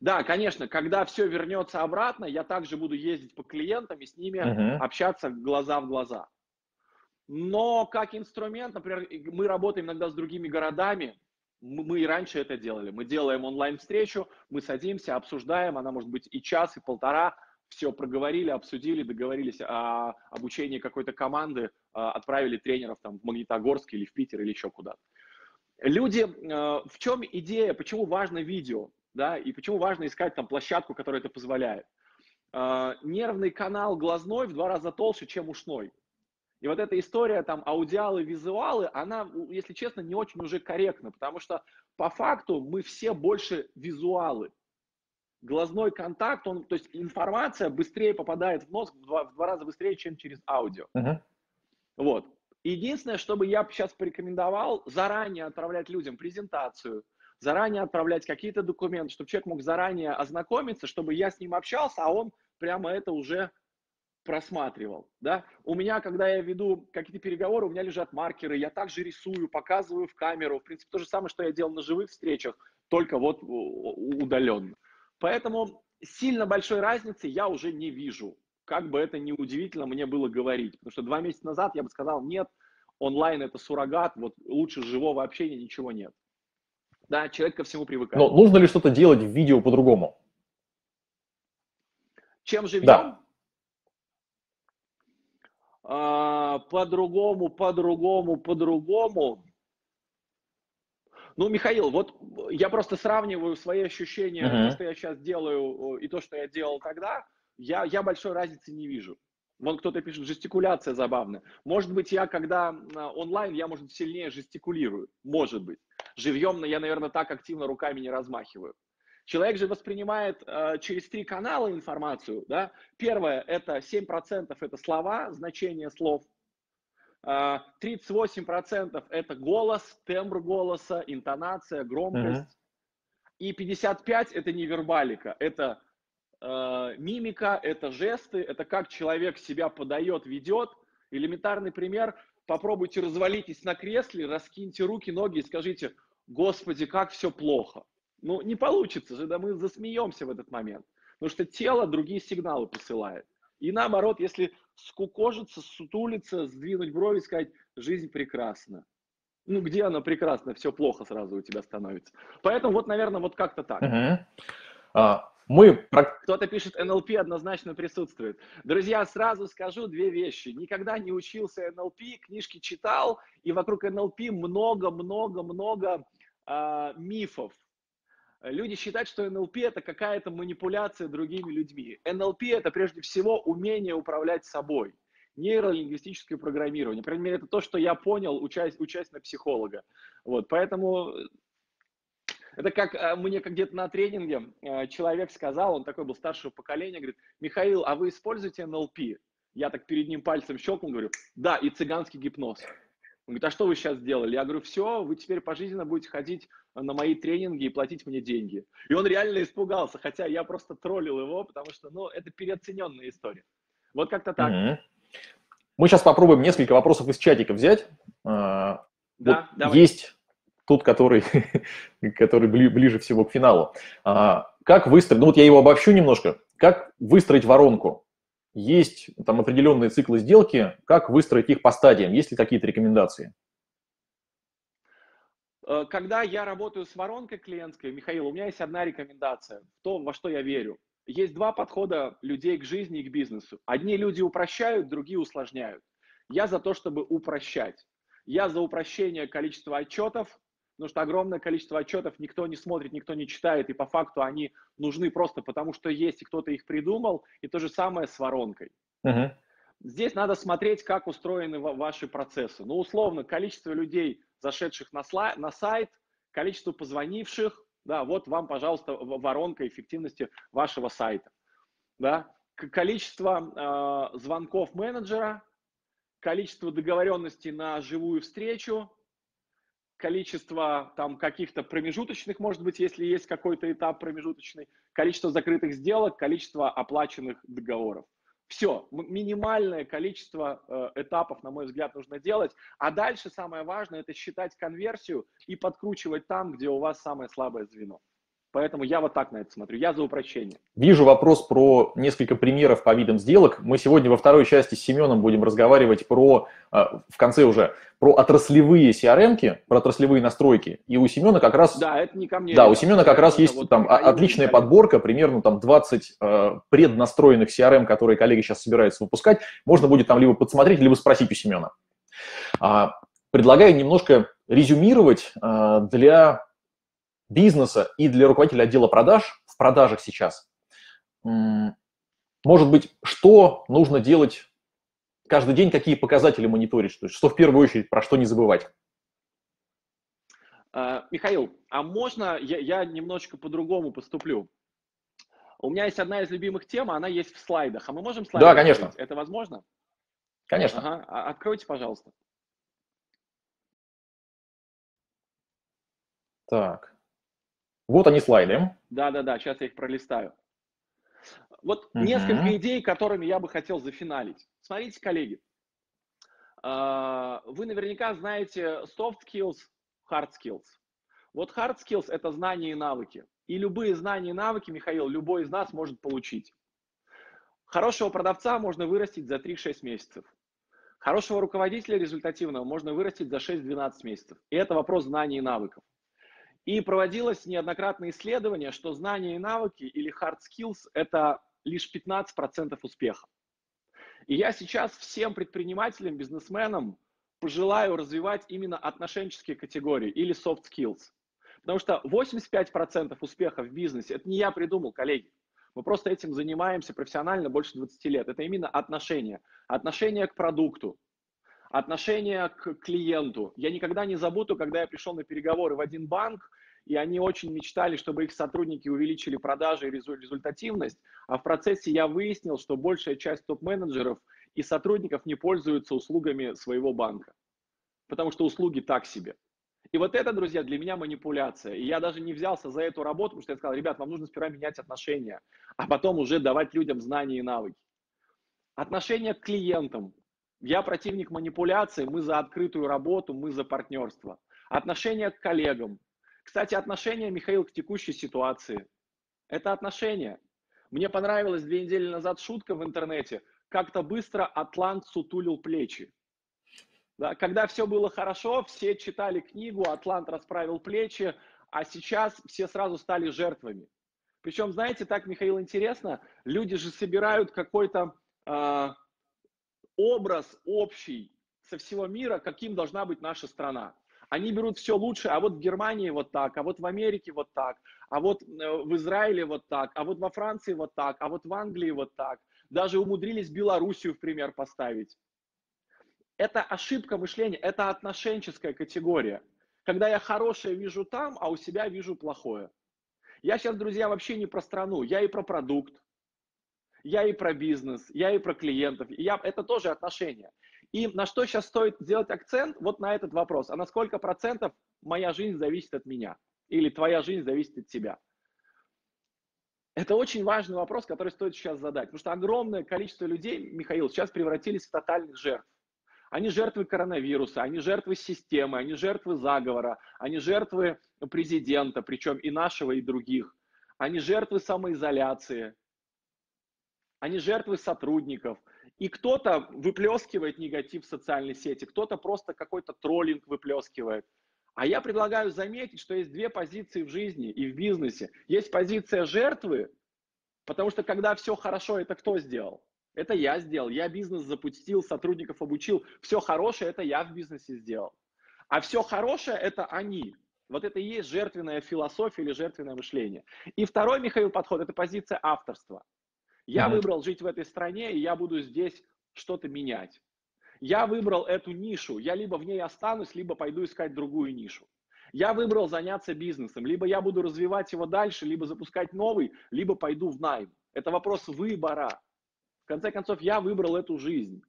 Да, конечно, когда все вернется обратно, я также буду ездить по клиентам и с ними общаться глаза в глаза. Но как инструмент, например, мы работаем иногда с другими городами, Мы и раньше это делали. Мы делаем онлайн-встречу, мы садимся, обсуждаем, она может быть и час, и полтора, все проговорили, обсудили, договорились о обучении какой-то команды, отправили тренеров там в Магнитогорск или в Питер или еще куда-то. Люди, в чем идея, почему важно видео, да, и почему важно искать там площадку, которая это позволяет? Нервный канал глазной в 2 раза толще, чем ушной. И вот эта история там аудиалы, визуалы, она, если честно, не очень уже корректна, потому что по факту мы все больше визуалы. Глазной контакт, он, то есть информация быстрее попадает в мозг в 2 раза быстрее, чем через аудио. Вот. Единственное, что бы я сейчас порекомендовал, заранее отправлять людям презентацию, заранее отправлять какие-то документы, чтобы человек мог заранее ознакомиться, чтобы я с ним общался, а он прямо это уже просматривал. Да? У меня, когда я веду какие-то переговоры, у меня лежат маркеры, я также рисую, показываю в камеру. В принципе, то же самое, что я делал на живых встречах, только вот удаленно. Поэтому сильно большой разницы я уже не вижу. Как бы это ни удивительно мне было говорить. Потому что 2 месяца назад я бы сказал, нет, онлайн это суррогат, вот лучше живого общения ничего нет. Да, человек ко всему привыкает. Но нужно ли что-то делать в видео по-другому? Чем живем? Да. По-другому. Ну, Михаил, вот я просто сравниваю свои ощущения, то, что я сейчас делаю, и то, что я делал тогда, я большой разницы не вижу. Вон кто-то пишет, жестикуляция забавная. Может быть, я когда онлайн, я, может, сильнее жестикулирую. Может быть. Живьем, я, наверное, так активно руками не размахиваю. Человек же воспринимает через 3 канала информацию. Да? Первое – это 7% – это слова, значение слов. 38% – это голос, тембр голоса, интонация, громкость. И 55% – это невербалика, это мимика, это жесты, это как человек себя подает, ведет. Элементарный пример – попробуйте развалитесь на кресле, раскиньте руки, ноги и скажите «Господи, как все плохо». Ну, не получится же, да, мы засмеемся в этот момент, потому что тело другие сигналы посылает. И наоборот, если скукожиться, сутулиться, сдвинуть брови и сказать «жизнь прекрасна». Ну, где она прекрасна? Все плохо сразу у тебя становится. Поэтому вот, наверное, вот как-то так. Кто-то пишет, НЛП однозначно присутствует. Друзья, сразу скажу 2 вещи. Никогда не учился НЛП, книжки читал, и вокруг НЛП много-много-много мифов. Люди считают, что НЛП – это какая-то манипуляция другими людьми. НЛП – это прежде всего умение управлять собой. Нейролингвистическое программирование. По крайней мере, это то, что я понял, учась на психолога. Вот, поэтому это как мне где-то на тренинге человек сказал, он такой был старшего поколения, говорит, «Михаил, а вы используете НЛП?» Я так перед ним пальцем щелкнул, говорю, «Да, и цыганский гипноз». Он говорит, а что вы сейчас сделали? Я говорю, все, вы теперь пожизненно будете ходить на мои тренинги и платить мне деньги. И он реально испугался, хотя я просто троллил его, потому что, ну, это переоцененная история. Вот как-то так. Мы сейчас попробуем несколько вопросов из чатика взять. Да, вот давай. Есть тот, который ближе всего к финалу. Как выстроить, ну вот я его обобщу немножко, как выстроить воронку? Есть там определенные циклы сделки, как выстроить их по стадиям? Есть ли какие-то рекомендации? Когда я работаю с воронкой клиентской, Михаил, у меня есть одна рекомендация, то, во что я верю. Есть 2 подхода людей к жизни и к бизнесу. Одни люди упрощают, другие усложняют. Я за то, чтобы упрощать. Я за упрощение количества отчетов, потому что огромное количество отчетов никто не смотрит, никто не читает, и по факту они нужны просто потому, что есть, и кто-то их придумал, и то же самое с воронкой. Здесь надо смотреть, как устроены ваши процессы. Ну, условно, количество людей, зашедших на сайт, количество позвонивших, да, вот вам, пожалуйста, воронка эффективности вашего сайта. Да? Количество звонков менеджера, количество договоренностей на живую встречу, количество там каких-то промежуточных, может быть, если есть какой-то этап промежуточный, количество закрытых сделок, количество оплаченных договоров. Все, минимальное количество этапов, на мой взгляд, нужно делать. А дальше самое важное – это считать конверсию и подкручивать там, где у вас самое слабое звено. Поэтому я вот так на это смотрю, я за упрощение. Вижу вопрос про несколько примеров по видам сделок. Мы сегодня во второй части с Семеном будем разговаривать про, в конце уже, про отраслевые CRM-ки, про отраслевые настройки. И у Семена как раз... Да, это не ко мне. Да, у Семена как раз есть там отличная подборка, примерно там 20 преднастроенных CRM, которые коллеги сейчас собираются выпускать. Можно будет там либо подсмотреть, либо спросить у Семена. Предлагаю немножко резюмировать для... бизнеса и для руководителя отдела продаж в продажах сейчас. Может быть, что нужно делать каждый день, какие показатели мониторить, что в первую очередь, про что не забывать? Михаил, а можно я немножечко по-другому поступлю? У меня есть одна из любимых тем, она есть в слайдах. А мы можем слайды? Да, конечно. Открыть? Это возможно? Конечно. Ага. Откройте, пожалуйста. Так. Вот они слайды. Да-да-да, сейчас я их пролистаю. Вот несколько идей, которыми я бы хотел зафиналить. Смотрите, коллеги, вы наверняка знаете soft skills, hard skills. Вот hard skills – это знания и навыки. И любые знания и навыки, Михаил, любой из нас может получить. Хорошего продавца можно вырастить за 3-6 месяцев. Хорошего руководителя результативного можно вырастить за 6-12 месяцев. И это вопрос знаний и навыков. И проводилось неоднократное исследование, что знания и навыки или hard skills – это лишь 15% успеха. И я сейчас всем предпринимателям, бизнесменам пожелаю развивать именно отношенческие категории или soft skills. Потому что 85% успеха в бизнесе – это не я придумал, коллеги. Мы просто этим занимаемся профессионально больше 20 лет. Это именно отношения. Отношения к продукту. Отношение к клиенту. Я никогда не забуду, когда я пришел на переговоры в один банк, и они очень мечтали, чтобы их сотрудники увеличили продажи и результативность, а в процессе я выяснил, что большая часть топ-менеджеров и сотрудников не пользуются услугами своего банка, потому что услуги так себе. И вот это, друзья, для меня манипуляция. И я даже не взялся за эту работу, потому что я сказал, ребят, вам нужно сперва менять отношения, а потом уже давать людям знания и навыки. Отношения к клиентам. Я противник манипуляции, мы за открытую работу, мы за партнерство. Отношение к коллегам. Кстати, отношение, Михаил, к текущей ситуации. Это отношение. Мне понравилась 2 недели назад шутка в интернете. Как-то быстро Атлант сутулил плечи. Да, когда все было хорошо, все читали книгу, Атлант расправил плечи, а сейчас все сразу стали жертвами. Причем, знаете, так, Михаил, интересно, люди же собирают какой-то... образ общий со всего мира, каким должна быть наша страна. Они берут все лучше, а вот в Германии вот так, а вот в Америке вот так, а вот в Израиле вот так, а вот во Франции вот так, а вот в Англии вот так. Даже умудрились Белоруссию в пример поставить. Это ошибка мышления, это отношенческая категория. Когда я хорошее вижу там, а у себя вижу плохое. Я сейчас, друзья, вообще не про страну, я и про продукт. Я и про бизнес, я и про клиентов, это тоже отношения. И на что сейчас стоит сделать акцент? Вот на этот вопрос. А на сколько процентов моя жизнь зависит от меня? Или твоя жизнь зависит от тебя? Это очень важный вопрос, который стоит сейчас задать. Потому что огромное количество людей, Михаил, сейчас превратились в тотальных жертв. Они жертвы коронавируса, они жертвы системы, они жертвы заговора, они жертвы президента, причем и нашего, и других. Они жертвы самоизоляции. Они жертвы сотрудников. И кто-то выплескивает негатив в социальной сети, кто-то просто какой-то троллинг выплескивает. А я предлагаю заметить, что есть 2 позиции в жизни и в бизнесе. Есть позиция жертвы, потому что когда все хорошо, это кто сделал? Это я сделал. Я бизнес запустил, сотрудников обучил. Все хорошее – это я в бизнесе сделал. А все хорошее – это они. Вот это и есть жертвенная философия или жертвенное мышление. И второй, Михаил, подход – это позиция авторства. Я выбрал жить в этой стране, и я буду здесь что-то менять. Я выбрал эту нишу, я либо в ней останусь, либо пойду искать другую нишу. Я выбрал заняться бизнесом, либо я буду развивать его дальше, либо запускать новый, либо пойду в найм. Это вопрос выбора. В конце концов, я выбрал эту жизнь.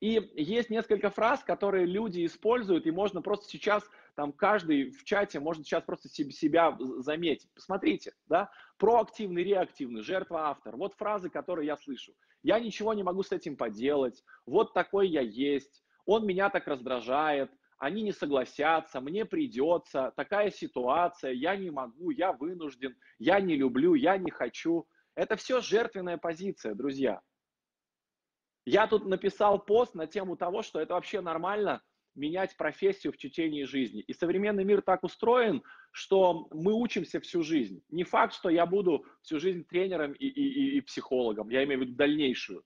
И есть несколько фраз, которые люди используют, и можно просто сейчас, там каждый в чате может сейчас просто себя заметить. Посмотрите, да, проактивный, реактивный, жертва-автор. Вот фразы, которые я слышу. Я ничего не могу с этим поделать, вот такой я есть, он меня так раздражает, они не согласятся, мне придется, такая ситуация, я не могу, я вынужден, я не люблю, я не хочу. Это все жертвенная позиция, друзья. Я тут написал пост на тему того, что это вообще нормально менять профессию в течение жизни. И современный мир так устроен, что мы учимся всю жизнь. Не факт, что я буду всю жизнь тренером и психологом, я имею в виду дальнейшую.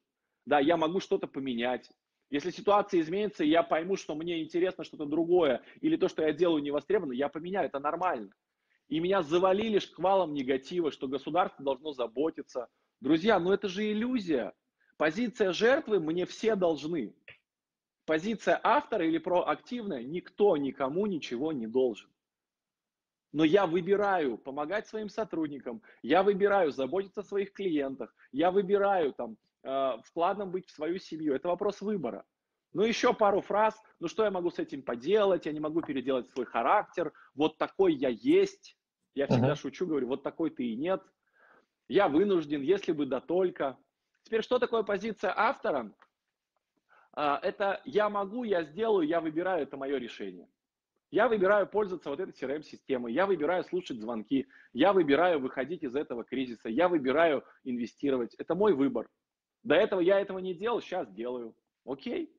Да, я могу что-то поменять. Если ситуация изменится, и я пойму, что мне интересно что-то другое, или то, что я делаю, не востребовано, я поменяю, это нормально. И меня завалили шквалом негатива, что государство должно заботиться. Друзья, ну это же иллюзия. Позиция жертвы — мне все должны. Позиция автора или проактивная — никто никому ничего не должен. Но я выбираю помогать своим сотрудникам, я выбираю заботиться о своих клиентах, я выбираю там вкладом быть в свою семью. Это вопрос выбора. Ну, еще пару фраз. Ну, что я могу с этим поделать? Я не могу переделать свой характер. Вот такой я есть. Я всегда шучу, говорю, вот такой ты и нет. Я вынужден, если бы да только. Теперь, что такое позиция автора? Это я могу, я сделаю, я выбираю, это мое решение. Я выбираю пользоваться вот этой CRM-системой, я выбираю слушать звонки, я выбираю выходить из этого кризиса, я выбираю инвестировать. Это мой выбор. До этого я этого не делал, сейчас делаю. Окей?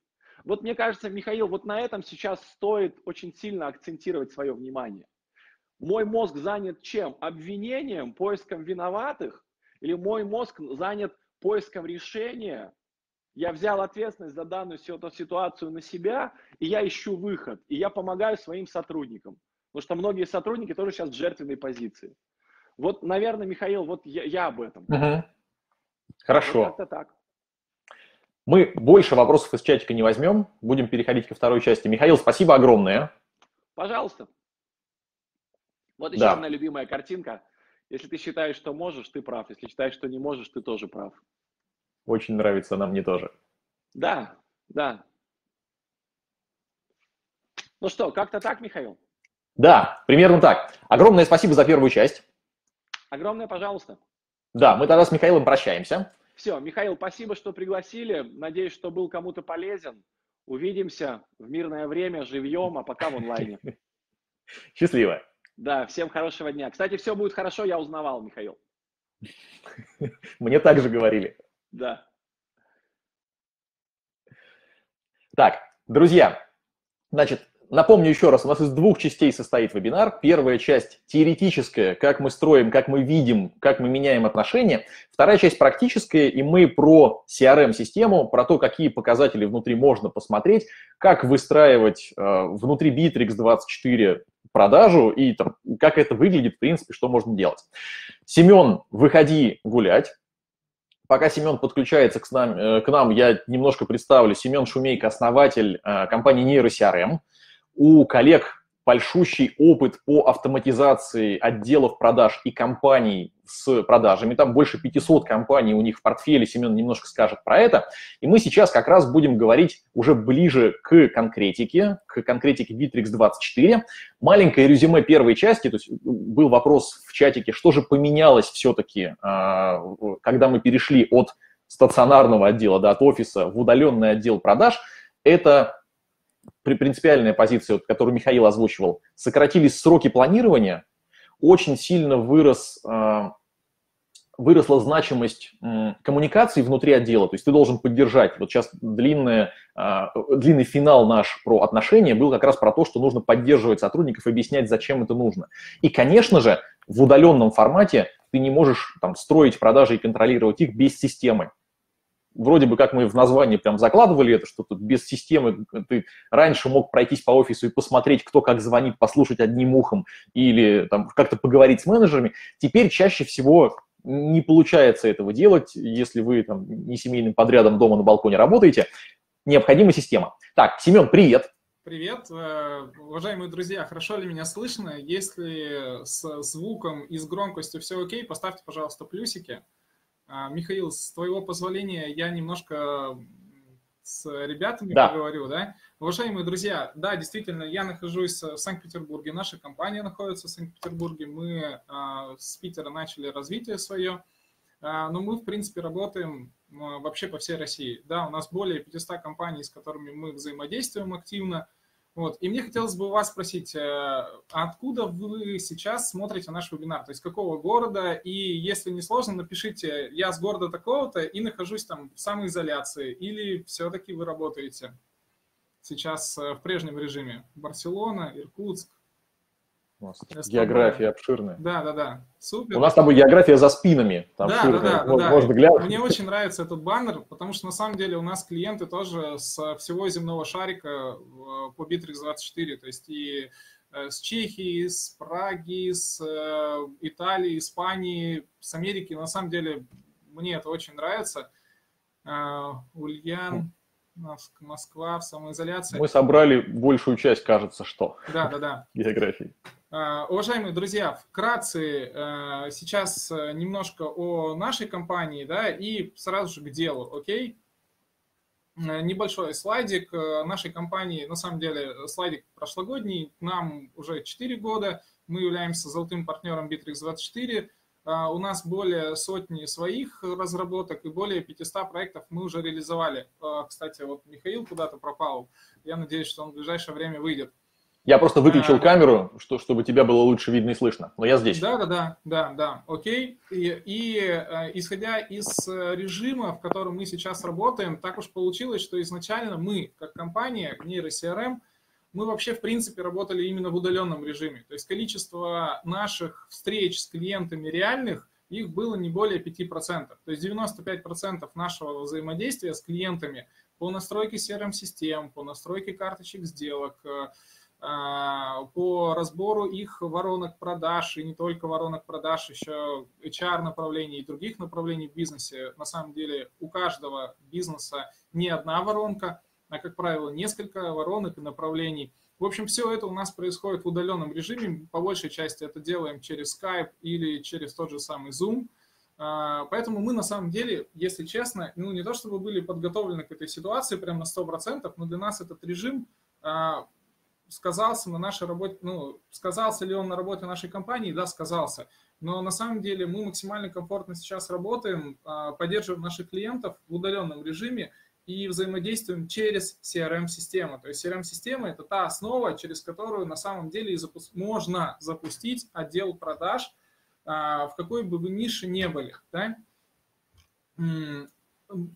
Вот мне кажется, Михаил, вот на этом сейчас стоит очень сильно акцентировать свое внимание. Мой мозг занят чем? Обвинением, поиском виноватых? Или мой мозг занят поиском решения? Я взял ответственность за данную ситуацию на себя, и я ищу выход, и я помогаю своим сотрудникам. Потому что многие сотрудники тоже сейчас в жертвенной позиции. Вот, наверное, Михаил, вот я об этом. Хорошо. Как-то так. Мы больше вопросов из чатика не возьмем. Будем переходить ко второй части. Михаил, спасибо огромное. Пожалуйста. Вот еще одна любимая картинка. Если ты считаешь, что можешь, ты прав. Если считаешь, что не можешь, ты тоже прав. Очень нравится она мне тоже. Да, да. Ну что, как-то так, Михаил? Да, примерно так. Огромное спасибо за первую часть. Огромное, пожалуйста. Да, мы тогда с Михаилом прощаемся. Все, Михаил, спасибо, что пригласили. Надеюсь, что был кому-то полезен. Увидимся в мирное время, живьем, а пока в онлайне. Счастливо. Да, всем хорошего дня. Кстати, все будет хорошо, я узнавал, Михаил. Мне также говорили. Да. Так, друзья, значит, напомню еще раз, у нас из двух частей состоит вебинар. Первая часть теоретическая, как мы строим, как мы видим, как мы меняем отношения. Вторая часть практическая, и мы про CRM-систему, про то, какие показатели внутри можно посмотреть, как выстраивать внутри Bitrikс24 продажу и там, как это выглядит, в принципе, что можно делать. Семен, выходи гулять. Пока Семен подключается к нам, я немножко представлю. Семен Шумейко, основатель компании NeuroCRM. У коллег большущий опыт по автоматизации отделов продаж и компаний с продажами. Там больше 500 компаний у них в портфеле. Семен немножко скажет про это. И мы сейчас как раз будем говорить уже ближе к конкретике Bitrikс24. Маленькое резюме первой части. То есть был вопрос в чатике, что же поменялось все-таки, когда мы перешли от стационарного отдела, да, от офиса в удаленный отдел продаж. Это принципиальная позиция, которую Михаил озвучивал. Сократились сроки планирования, очень сильно выросла значимость коммуникации внутри отдела, то есть ты должен поддержать. Вот сейчас длинный финал наш про отношения был как раз про то, что нужно поддерживать сотрудников, объяснять, зачем это нужно. И, конечно же, в удаленном формате ты не можешь там строить продажи и контролировать их без системы. Вроде бы как мы в названии прям закладывали это, что тут без системы ты раньше мог пройтись по офису и посмотреть, кто как звонит, послушать одним ухом или там как-то поговорить с менеджерами. Теперь чаще всего не получается этого делать, если вы там не семейным подрядом дома на балконе работаете. Необходима система. Так, Семен, привет. Привет, уважаемые друзья, хорошо ли меня слышно? Если с звуком и с громкостью все окей, поставьте, пожалуйста, плюсики. Михаил, с твоего позволения, я немножко с ребятами поговорю, да? Уважаемые друзья, да, действительно, я нахожусь в Санкт-Петербурге, наша компания находится в Санкт-Петербурге, мы с Питера начали развитие свое, но мы, в принципе, работаем вообще по всей России, да, у нас более 500 компаний, с которыми мы взаимодействуем активно, Вот. И мне хотелось бы у вас спросить, откуда вы сейчас смотрите наш вебинар, то есть какого города, и если не сложно, напишите, я с города такого-то и нахожусь там в самоизоляции, или все-таки вы работаете сейчас в прежнем режиме, Барселона, Иркутск. География обширная. Да, да, да. Супер. У нас с тобой география за спинами. Там да, да, да, можно глянуть. Мне очень нравится этот баннер, потому что на самом деле у нас клиенты тоже с всего земного шарика по Bitrix24. То есть и с Чехии, с Праги, с Италии, Испании, с Америки. На самом деле мне это очень нравится. Ульян, Москва, в самоизоляции. Мы собрали большую часть, кажется, что. Да, да, да. Географии. Уважаемые друзья, вкратце сейчас немножко о нашей компании, да, и сразу же к делу, окей? Небольшой слайдик нашей компании, на самом деле слайдик прошлогодний, нам уже 4 года, мы являемся золотым партнером Bitrix24, у нас более сотни своих разработок и более 500 проектов мы уже реализовали. Кстати, вот Михаил куда-то пропал, я надеюсь, что он в ближайшее время выйдет. Я просто выключил камеру, чтобы тебя было лучше видно и слышно. Но я здесь. Да, да, да, да, да. Окей. И исходя из режима, в котором мы сейчас работаем, так уж получилось, что изначально мы, как компания NeuroCRM, мы вообще, в принципе, работали именно в удаленном режиме. То есть количество наших встреч с клиентами реальных, их было не более 5%. То есть 95% нашего взаимодействия с клиентами по настройке CRM-систем, по настройке карточек сделок, по разбору их воронок продаж, и не только воронок продаж, еще HR-направлений и других направлений в бизнесе. На самом деле у каждого бизнеса не одна воронка, а, как правило, несколько воронок и направлений. В общем, все это у нас происходит в удаленном режиме. По большей части это делаем через Skype или через тот же самый Zoom. Поэтому мы, на самом деле, если честно, ну не то чтобы были подготовлены к этой ситуации прям на 100%, но для нас этот режим... Сказался на нашей работе, ну, сказался ли он на работе нашей компании? Да, сказался. Но на самом деле мы максимально комфортно сейчас работаем, поддерживаем наших клиентов в удаленном режиме и взаимодействуем через CRM-систему. То есть CRM-система – это та основа, через которую на самом деле можно запустить отдел продаж, в какой бы вы нише не были. Да?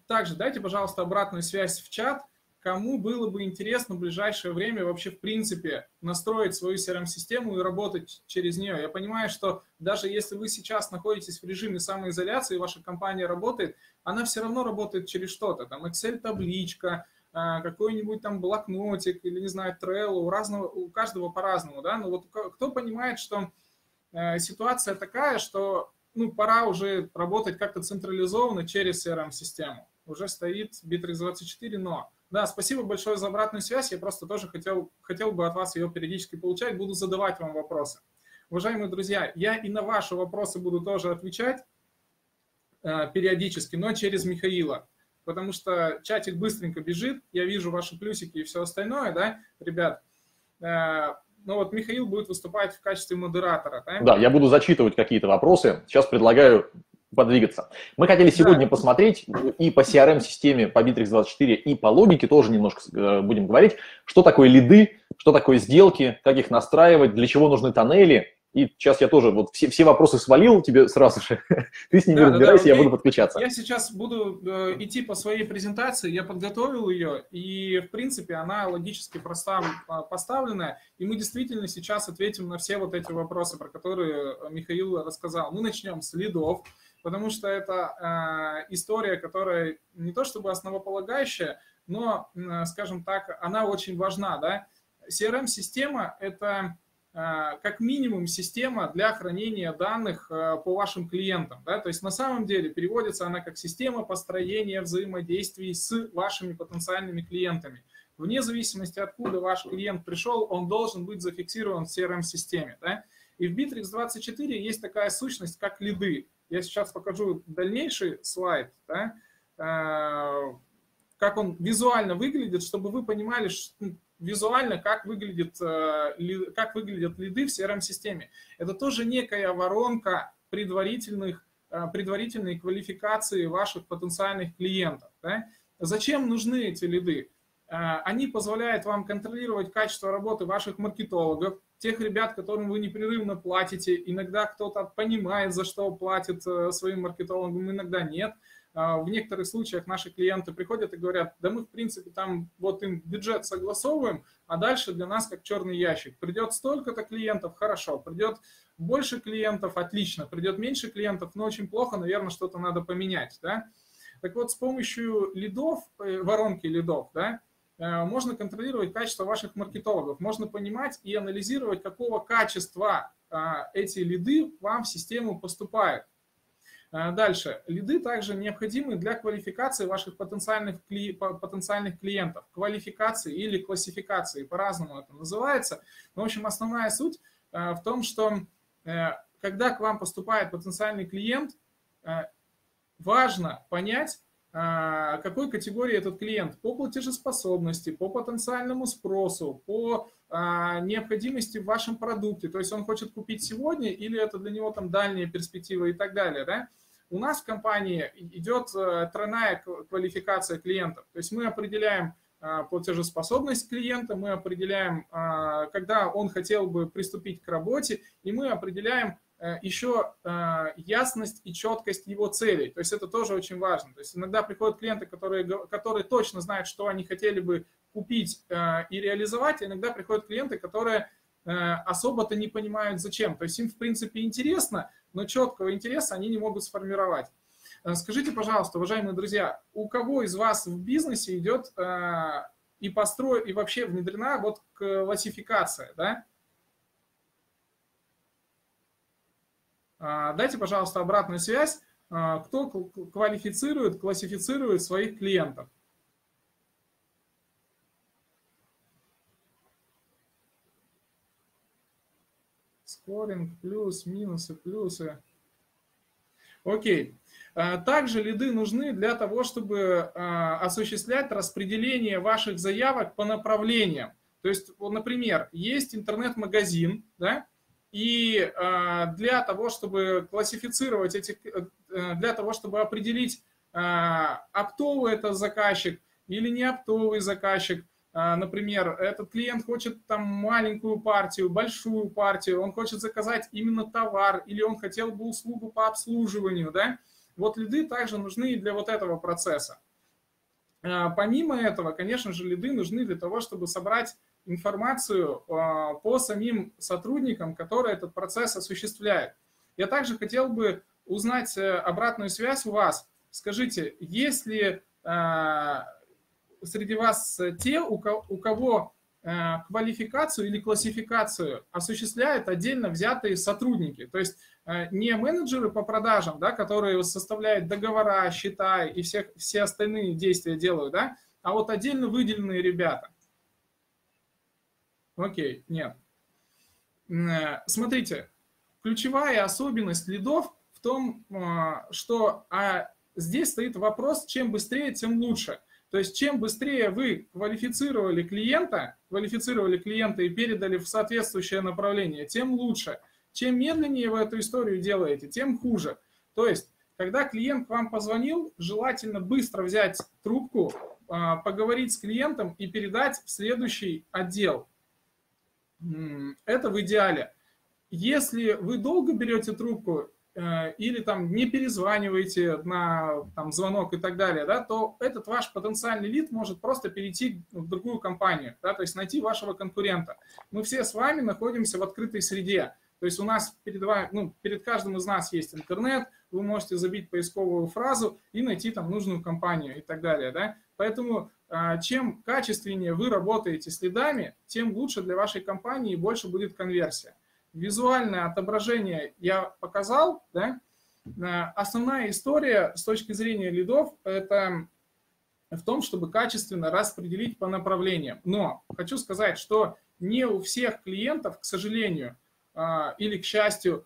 Также дайте, пожалуйста, обратную связь в чат. Кому было бы интересно в ближайшее время вообще, в принципе, настроить свою CRM-систему и работать через нее. Я понимаю, что даже если вы сейчас находитесь в режиме самоизоляции, ваша компания работает, она все равно работает через что-то. Там Excel-табличка, какой-нибудь там блокнотик или, не знаю, Trello, у каждого по-разному. Да? Но вот кто понимает, что ситуация такая, что ну, пора уже работать как-то централизованно через CRM-систему. Уже стоит Bitrix24, но... Да, спасибо большое за обратную связь. Я просто тоже хотел бы от вас ее периодически получать. Буду задавать вам вопросы. Уважаемые друзья, я и на ваши вопросы буду тоже отвечать периодически, но через Михаила. Потому что чатик быстренько бежит. Я вижу ваши плюсики и все остальное, да, ребят? Ну вот Михаил будет выступать в качестве модератора. Да, я буду зачитывать какие-то вопросы. Сейчас предлагаю... подвигаться. Мы хотели сегодня посмотреть и по CRM-системе, по Bitrix24, и по логике тоже немножко будем говорить, что такое лиды, что такое сделки, как их настраивать, для чего нужны тоннели. И сейчас я тоже вот все вопросы свалил тебе сразу же. Ты с ними разбирайся, я буду подключаться. Я сейчас буду идти по своей презентации, я подготовил ее, и, в принципе, она логически поставлена, и мы действительно сейчас ответим на все вот эти вопросы, про которые Михаил рассказал. Мы начнем с лидов. Потому что это история, которая не то чтобы основополагающая, но, скажем так, она очень важна. Да? CRM-система – это как минимум система для хранения данных по вашим клиентам. Да? То есть на самом деле переводится она как система построения взаимодействий с вашими потенциальными клиентами. Вне зависимости, откуда ваш клиент пришел, он должен быть зафиксирован в CRM-системе. Да? И в Bitrix24 есть такая сущность, как лиды. Я сейчас покажу дальнейший слайд, да, как он визуально выглядит, чтобы вы понимали визуально, как выглядят лиды в CRM-системе. Это тоже некая воронка предварительной квалификации ваших потенциальных клиентов. Да. Зачем нужны эти лиды? Они позволяют вам контролировать качество работы ваших маркетологов, тех ребят, которым вы непрерывно платите. Иногда кто-то понимает, за что платит своим маркетологам, иногда нет. В некоторых случаях наши клиенты приходят и говорят: да мы, в принципе, там вот им бюджет согласовываем, а дальше для нас как черный ящик. Придет столько-то клиентов — хорошо, придет больше клиентов — отлично, придет меньше клиентов — но очень плохо, наверное, что-то надо поменять. Да? Так вот, с помощью лидов, воронки лидов, да, можно контролировать качество ваших маркетологов, можно понимать и анализировать, какого качества эти лиды вам в систему поступают. Дальше. Лиды также необходимы для квалификации ваших потенциальных клиентов. Квалификации или классификации, по-разному это называется. Но, в общем, основная суть в том, что когда к вам поступает потенциальный клиент, важно понять, какой категории этот клиент: по платежеспособности, по потенциальному спросу, по необходимости в вашем продукте, то есть он хочет купить сегодня или это для него там дальняя перспектива и так далее. Да? У нас в компании идет тройная квалификация клиентов, то есть мы определяем платежеспособность клиента, мы определяем, когда он хотел бы приступить к работе, и мы определяем еще ясность и четкость его целей. То есть это тоже очень важно. То есть иногда приходят клиенты, которые точно знают, что они хотели бы купить и реализовать, а иногда приходят клиенты, которые особо-то не понимают, зачем. То есть им, в принципе, интересно, но четкого интереса они не могут сформировать. Скажите, пожалуйста, уважаемые друзья, у кого из вас в бизнесе идет и вообще внедрена вот классификация, да? Дайте, пожалуйста, обратную связь, кто квалифицирует, классифицирует своих клиентов. Скоринг, плюс, минусы, плюсы. Окей. Также лиды нужны для того, чтобы осуществлять распределение ваших заявок по направлениям. То есть, вот, например, есть интернет-магазин, да? И для того, чтобы классифицировать для того, чтобы определить, оптовый это заказчик или не оптовый заказчик, например, этот клиент хочет там маленькую партию, большую партию, он хочет заказать именно товар или он хотел бы услугу по обслуживанию, да? Вот лиды также нужны и для вот этого процесса. Помимо этого, конечно же, лиды нужны для того, чтобы собрать информацию по самим сотрудникам, которые этот процесс осуществляют. Я также хотел бы узнать обратную связь у вас. Скажите, есть ли среди вас те, у кого квалификацию или классификацию осуществляют отдельно взятые сотрудники? То есть не менеджеры по продажам, да, которые составляют договора, счета и все остальные действия делают, да, а вот отдельно выделенные ребята. Окей, нет. Смотрите, ключевая особенность лидов в том, что здесь стоит вопрос: чем быстрее, тем лучше. То есть чем быстрее вы квалифицировали клиента и передали в соответствующее направление, тем лучше. Чем медленнее вы эту историю делаете, тем хуже. То есть, когда клиент к вам позвонил, желательно быстро взять трубку, поговорить с клиентом и передать в следующий отдел. Это в идеале. Если вы долго берете трубку или там не перезваниваете на там звонок и так далее, да, то этот ваш потенциальный лид может просто перейти в другую компанию, да, то есть найти вашего конкурента. Мы все с вами находимся в открытой среде. То есть у нас перед каждым из нас есть интернет, вы можете забить поисковую фразу и найти там нужную компанию и так далее, да? Поэтому чем качественнее вы работаете с лидами, тем лучше для вашей компании и больше будет конверсия. Визуальное отображение я показал, да? Основная история с точки зрения лидов – это в том, чтобы качественно распределить по направлениям. Но хочу сказать, что не у всех клиентов, к сожалению, или, к счастью,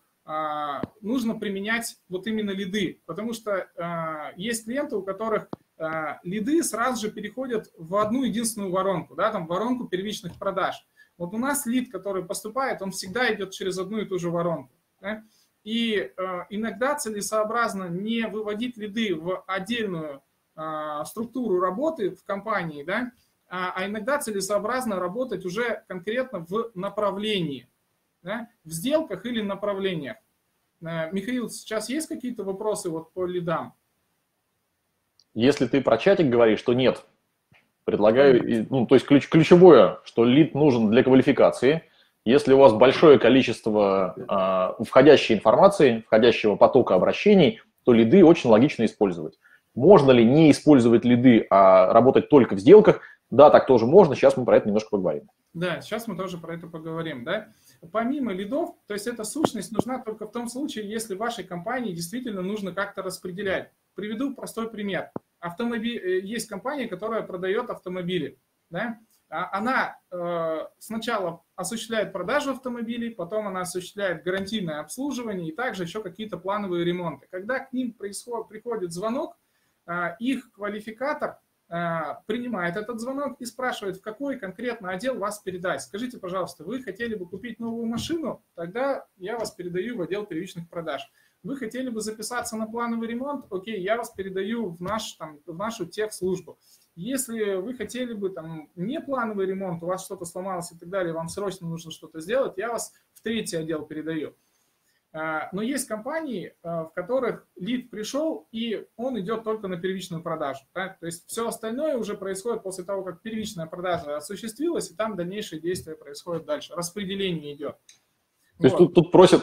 нужно применять вот именно лиды, потому что есть клиенты, у которых лиды сразу же переходят в одну единственную воронку, да, там воронку первичных продаж. Вот у нас лид, который поступает, он всегда идет через одну и ту же воронку. Да? И иногда целесообразно не выводить лиды в отдельную структуру работы в компании, да, а иногда целесообразно работать уже конкретно в направлении, да, в сделках или направлениях. Михаил, сейчас есть какие-то вопросы вот по лидам? Если ты про чатик говоришь, то нет. Предлагаю, ну, то есть ключевое, что лид нужен для квалификации. Если у вас большое количество входящей информации, входящего потока обращений, то лиды очень логично использовать. Можно ли не использовать лиды, а работать только в сделках? Да, так тоже можно. Сейчас мы про это немножко поговорим. Да, сейчас мы тоже про это поговорим. Да? Помимо лидов, то есть эта сущность нужна только в том случае, если вашей компании действительно нужно как-то распределять. Приведу простой пример. Есть компания, которая продает автомобили. Да? Она сначала осуществляет продажу автомобилей, потом она осуществляет гарантийное обслуживание и также еще какие-то плановые ремонты. Когда к ним приходит звонок, их квалификатор принимает этот звонок и спрашивает, в какой конкретно отдел вас передать. Скажите, пожалуйста, вы хотели бы купить новую машину? Тогда я вас передаю в отдел первичных продаж. Вы хотели бы записаться на плановый ремонт? Окей, я вас передаю в нашу техслужбу. Если вы хотели бы не плановый ремонт, у вас что-то сломалось и так далее, вам срочно нужно что-то сделать, я вас в третий отдел передаю. Но есть компании, в которых лид пришел, и он идет только на первичную продажу. Да? То есть все остальное уже происходит после того, как первичная продажа осуществилась, и там дальнейшие действия происходят дальше. Распределение идет. То есть тут просят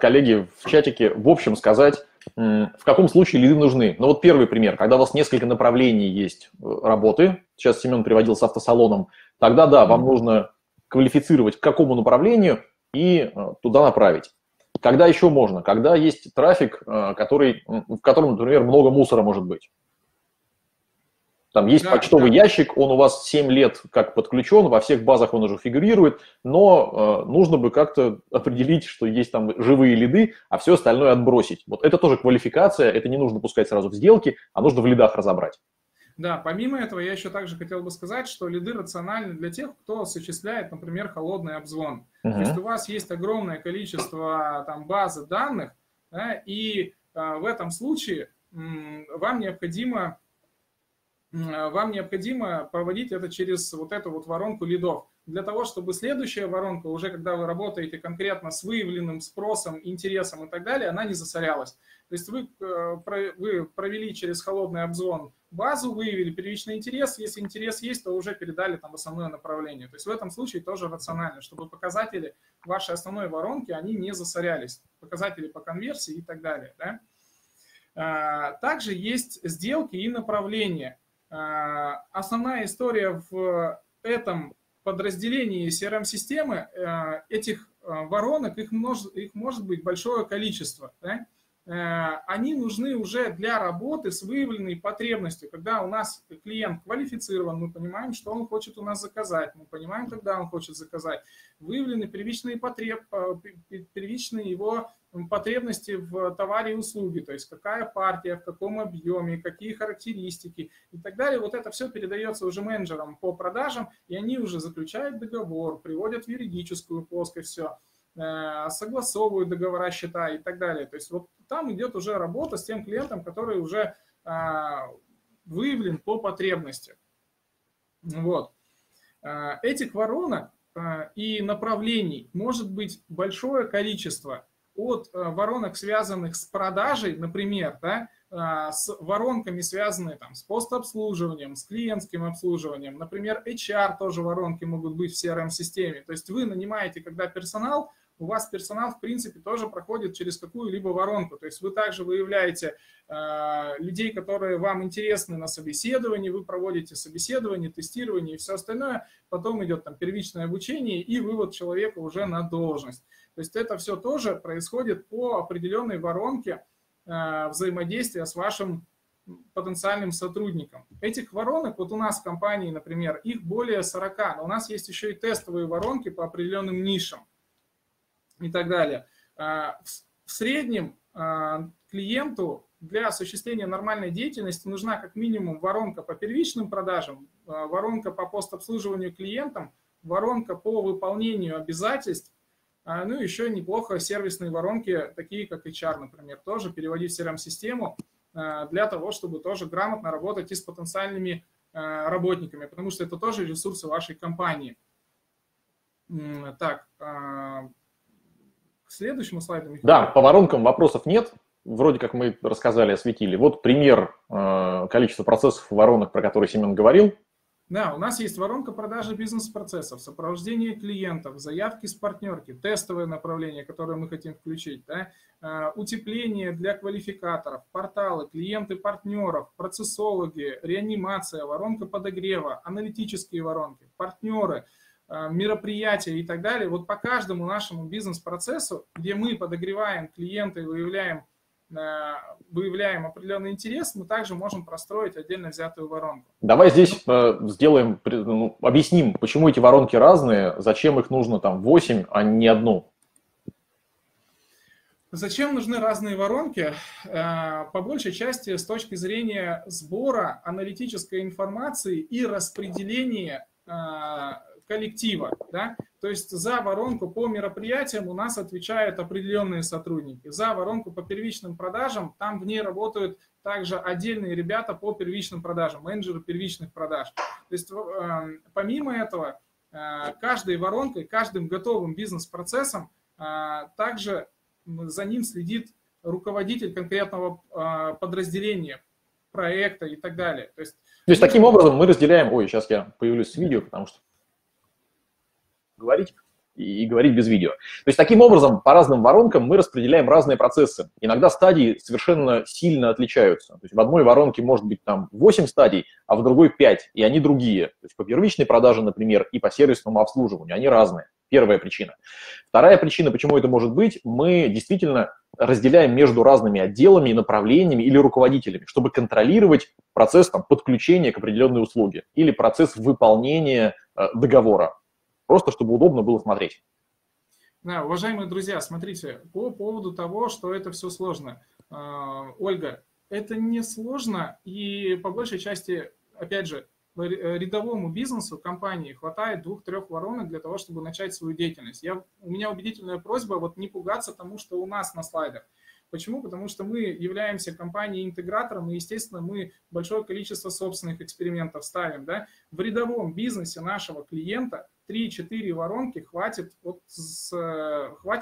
коллеги в чатике в общем сказать, в каком случае лиды нужны. Ну вот первый пример, когда у вас несколько направлений есть работы, сейчас Семен приводил с автосалоном, тогда да, вам нужно квалифицировать к какому направлению и туда направить. Когда еще можно? Когда есть трафик, в котором, например, много мусора может быть. Там есть почтовый ящик, он у вас 7 лет как подключен, во всех базах он уже фигурирует, но нужно бы как-то определить, что есть там живые лиды, а все остальное отбросить. Вот это тоже квалификация, это не нужно пускать сразу в сделки, а нужно в лидах разобрать. Да, помимо этого я еще также хотел бы сказать, что лиды рациональны для тех, кто осуществляет, например, холодный обзвон. То есть у вас есть огромное количество базы данных, да, и в этом случае вам необходимо проводить это через вот эту вот воронку лидов. Для того, чтобы следующая воронка, уже когда вы работаете конкретно с выявленным спросом, интересом и так далее, она не засорялась. То есть вы провели через холодный обзвон базу, выявили первичный интерес. Если интерес есть, то уже передали основное направление. То есть в этом случае тоже рационально, чтобы показатели вашей основной воронки, они не засорялись. Показатели по конверсии и так далее. Да? Также есть сделки и направления. Основная история в этом подразделении CRM-системы, этих воронок, их может быть большое количество. Да? Они нужны уже для работы с выявленной потребностью. Когда у нас клиент квалифицирован, мы понимаем, что он хочет у нас заказать, мы понимаем, когда он хочет заказать. Выявлены первичные его потребности в товаре и услуге, то есть какая партия, в каком объеме, какие характеристики и так далее. Вот это все передается уже менеджерам по продажам, и они уже заключают договор, приводят в юридическую плоскость все, согласовывают договора, счета и так далее. То есть вот там идет уже работа с тем клиентом, который уже выявлен по потребности. Вот. Этих воронок и направлений может быть большое количество. От воронок, связанных с продажей, например, да, с воронками, связанные с постобслуживанием, с клиентским обслуживанием. Например, HR тоже воронки могут быть в CRM-системе. То есть вы нанимаете, когда персонал, у вас персонал, в принципе, тоже проходит через какую-либо воронку. То есть вы также выявляете людей, которые вам интересны на собеседовании, вы проводите собеседование, тестирование и все остальное. Потом идет первичное обучение и вывод человека уже на должность. То есть это все тоже происходит по определенной воронке взаимодействия с вашим потенциальным сотрудником. Этих воронок, вот у нас в компании, например, их более 40, но у нас есть еще и тестовые воронки по определенным нишам и так далее. В среднем клиенту для осуществления нормальной деятельности нужна как минимум воронка по первичным продажам, воронка по постобслуживанию клиентам, воронка по выполнению обязательств. Ну, еще неплохо сервисные воронки, такие как HR, например, тоже переводить в CRM-систему для того, чтобы тоже грамотно работать и с потенциальными работниками, потому что это тоже ресурсы вашей компании. Так, к следующему слайду. Михаил. Да, по воронкам вопросов нет. Вроде как мы рассказали, осветили. Вот пример количества процессов воронок, про которые Семен говорил. Да, у нас есть воронка продажи бизнес-процессов, сопровождение клиентов, заявки с партнерки, тестовое направление, которое мы хотим включить, да, утепление для квалификаторов, порталы, клиенты партнеров, процессологи, реанимация, воронка подогрева, аналитические воронки, партнеры, мероприятия и так далее. Вот по каждому нашему бизнес-процессу, где мы подогреваем клиента и выявляем определенный интерес, мы также можем простроить отдельно взятую воронку. Давай здесь сделаем, объясним, почему эти воронки разные, зачем их нужно там 8, а не одну. Зачем нужны разные воронки? По большей части с точки зрения сбора аналитической информации и распределения коллектива, да? То есть за воронку по мероприятиям у нас отвечают определенные сотрудники, за воронку по первичным продажам, там в ней работают также отдельные ребята по первичным продажам, менеджеры первичных продаж. То есть помимо этого, каждой воронкой, каждым готовым бизнес-процессом также за ним следит руководитель конкретного подразделения, проекта и так далее. То есть таким образом мы разделяем... Ой, сейчас я появлюсь с видео, потому что говорить и говорить без видео. То есть таким образом по разным воронкам мы распределяем разные процессы. Иногда стадии совершенно сильно отличаются. То есть в одной воронке может быть там 8 стадий, а в другой 5, и они другие. То есть по первичной продаже, например, и по сервисному обслуживанию, они разные. Первая причина. Вторая причина, почему это может быть, мы действительно разделяем между разными отделами, направлениями или руководителями, чтобы контролировать процесс там, подключения к определенной услуге или процесс выполнения договора. Просто, чтобы удобно было смотреть. Да, уважаемые друзья, смотрите, по поводу того, что это все сложно. Ольга, это не сложно, и по большей части, опять же, рядовому бизнесу, компании хватает 2-3 воронок для того, чтобы начать свою деятельность. У меня убедительная просьба вот не пугаться тому, что у нас на слайдах. Почему? Потому что мы являемся компанией-интегратором, и, естественно, мы большое количество собственных экспериментов ставим. Да? В рядовом бизнесе нашего клиента 3-4 воронки хватит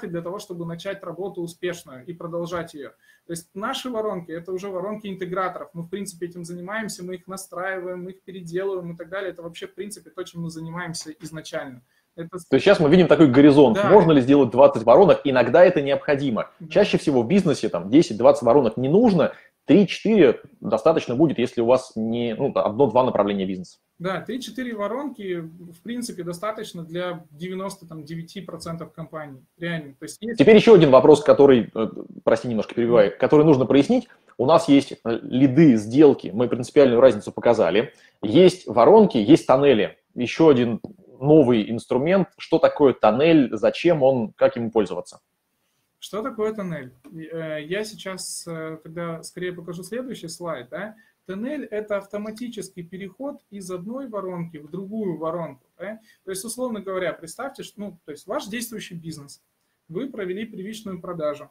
для того, чтобы начать работу успешную и продолжать ее. То есть наши воронки – это уже воронки интеграторов. Мы, в принципе, этим занимаемся, мы их настраиваем, мы их переделываем и так далее. Это вообще, в принципе, то, чем мы занимаемся изначально. То есть сейчас мы видим такой горизонт. Да. Можно ли сделать 20 воронок? Иногда это необходимо. Да. Чаще всего в бизнесе там 10-20 воронок не нужно. 3-4 достаточно будет, если у вас не одно-два направления бизнеса. Да, 3-4 воронки, в принципе, достаточно для 99% компаний. Реально. То есть, Теперь еще один вопрос, который, прости, немножко перебиваю, который нужно прояснить. У нас есть лиды, сделки, мы принципиальную разницу показали. Есть воронки, есть тоннели. Еще один новый инструмент. Что такое тоннель, зачем он, как ему пользоваться? Что такое тоннель? Я сейчас тогда скорее покажу следующий слайд. Да? Тоннель – это автоматический переход из одной воронки в другую воронку. Да? То есть, условно говоря, представьте, что ваш действующий бизнес. Вы провели первичную продажу.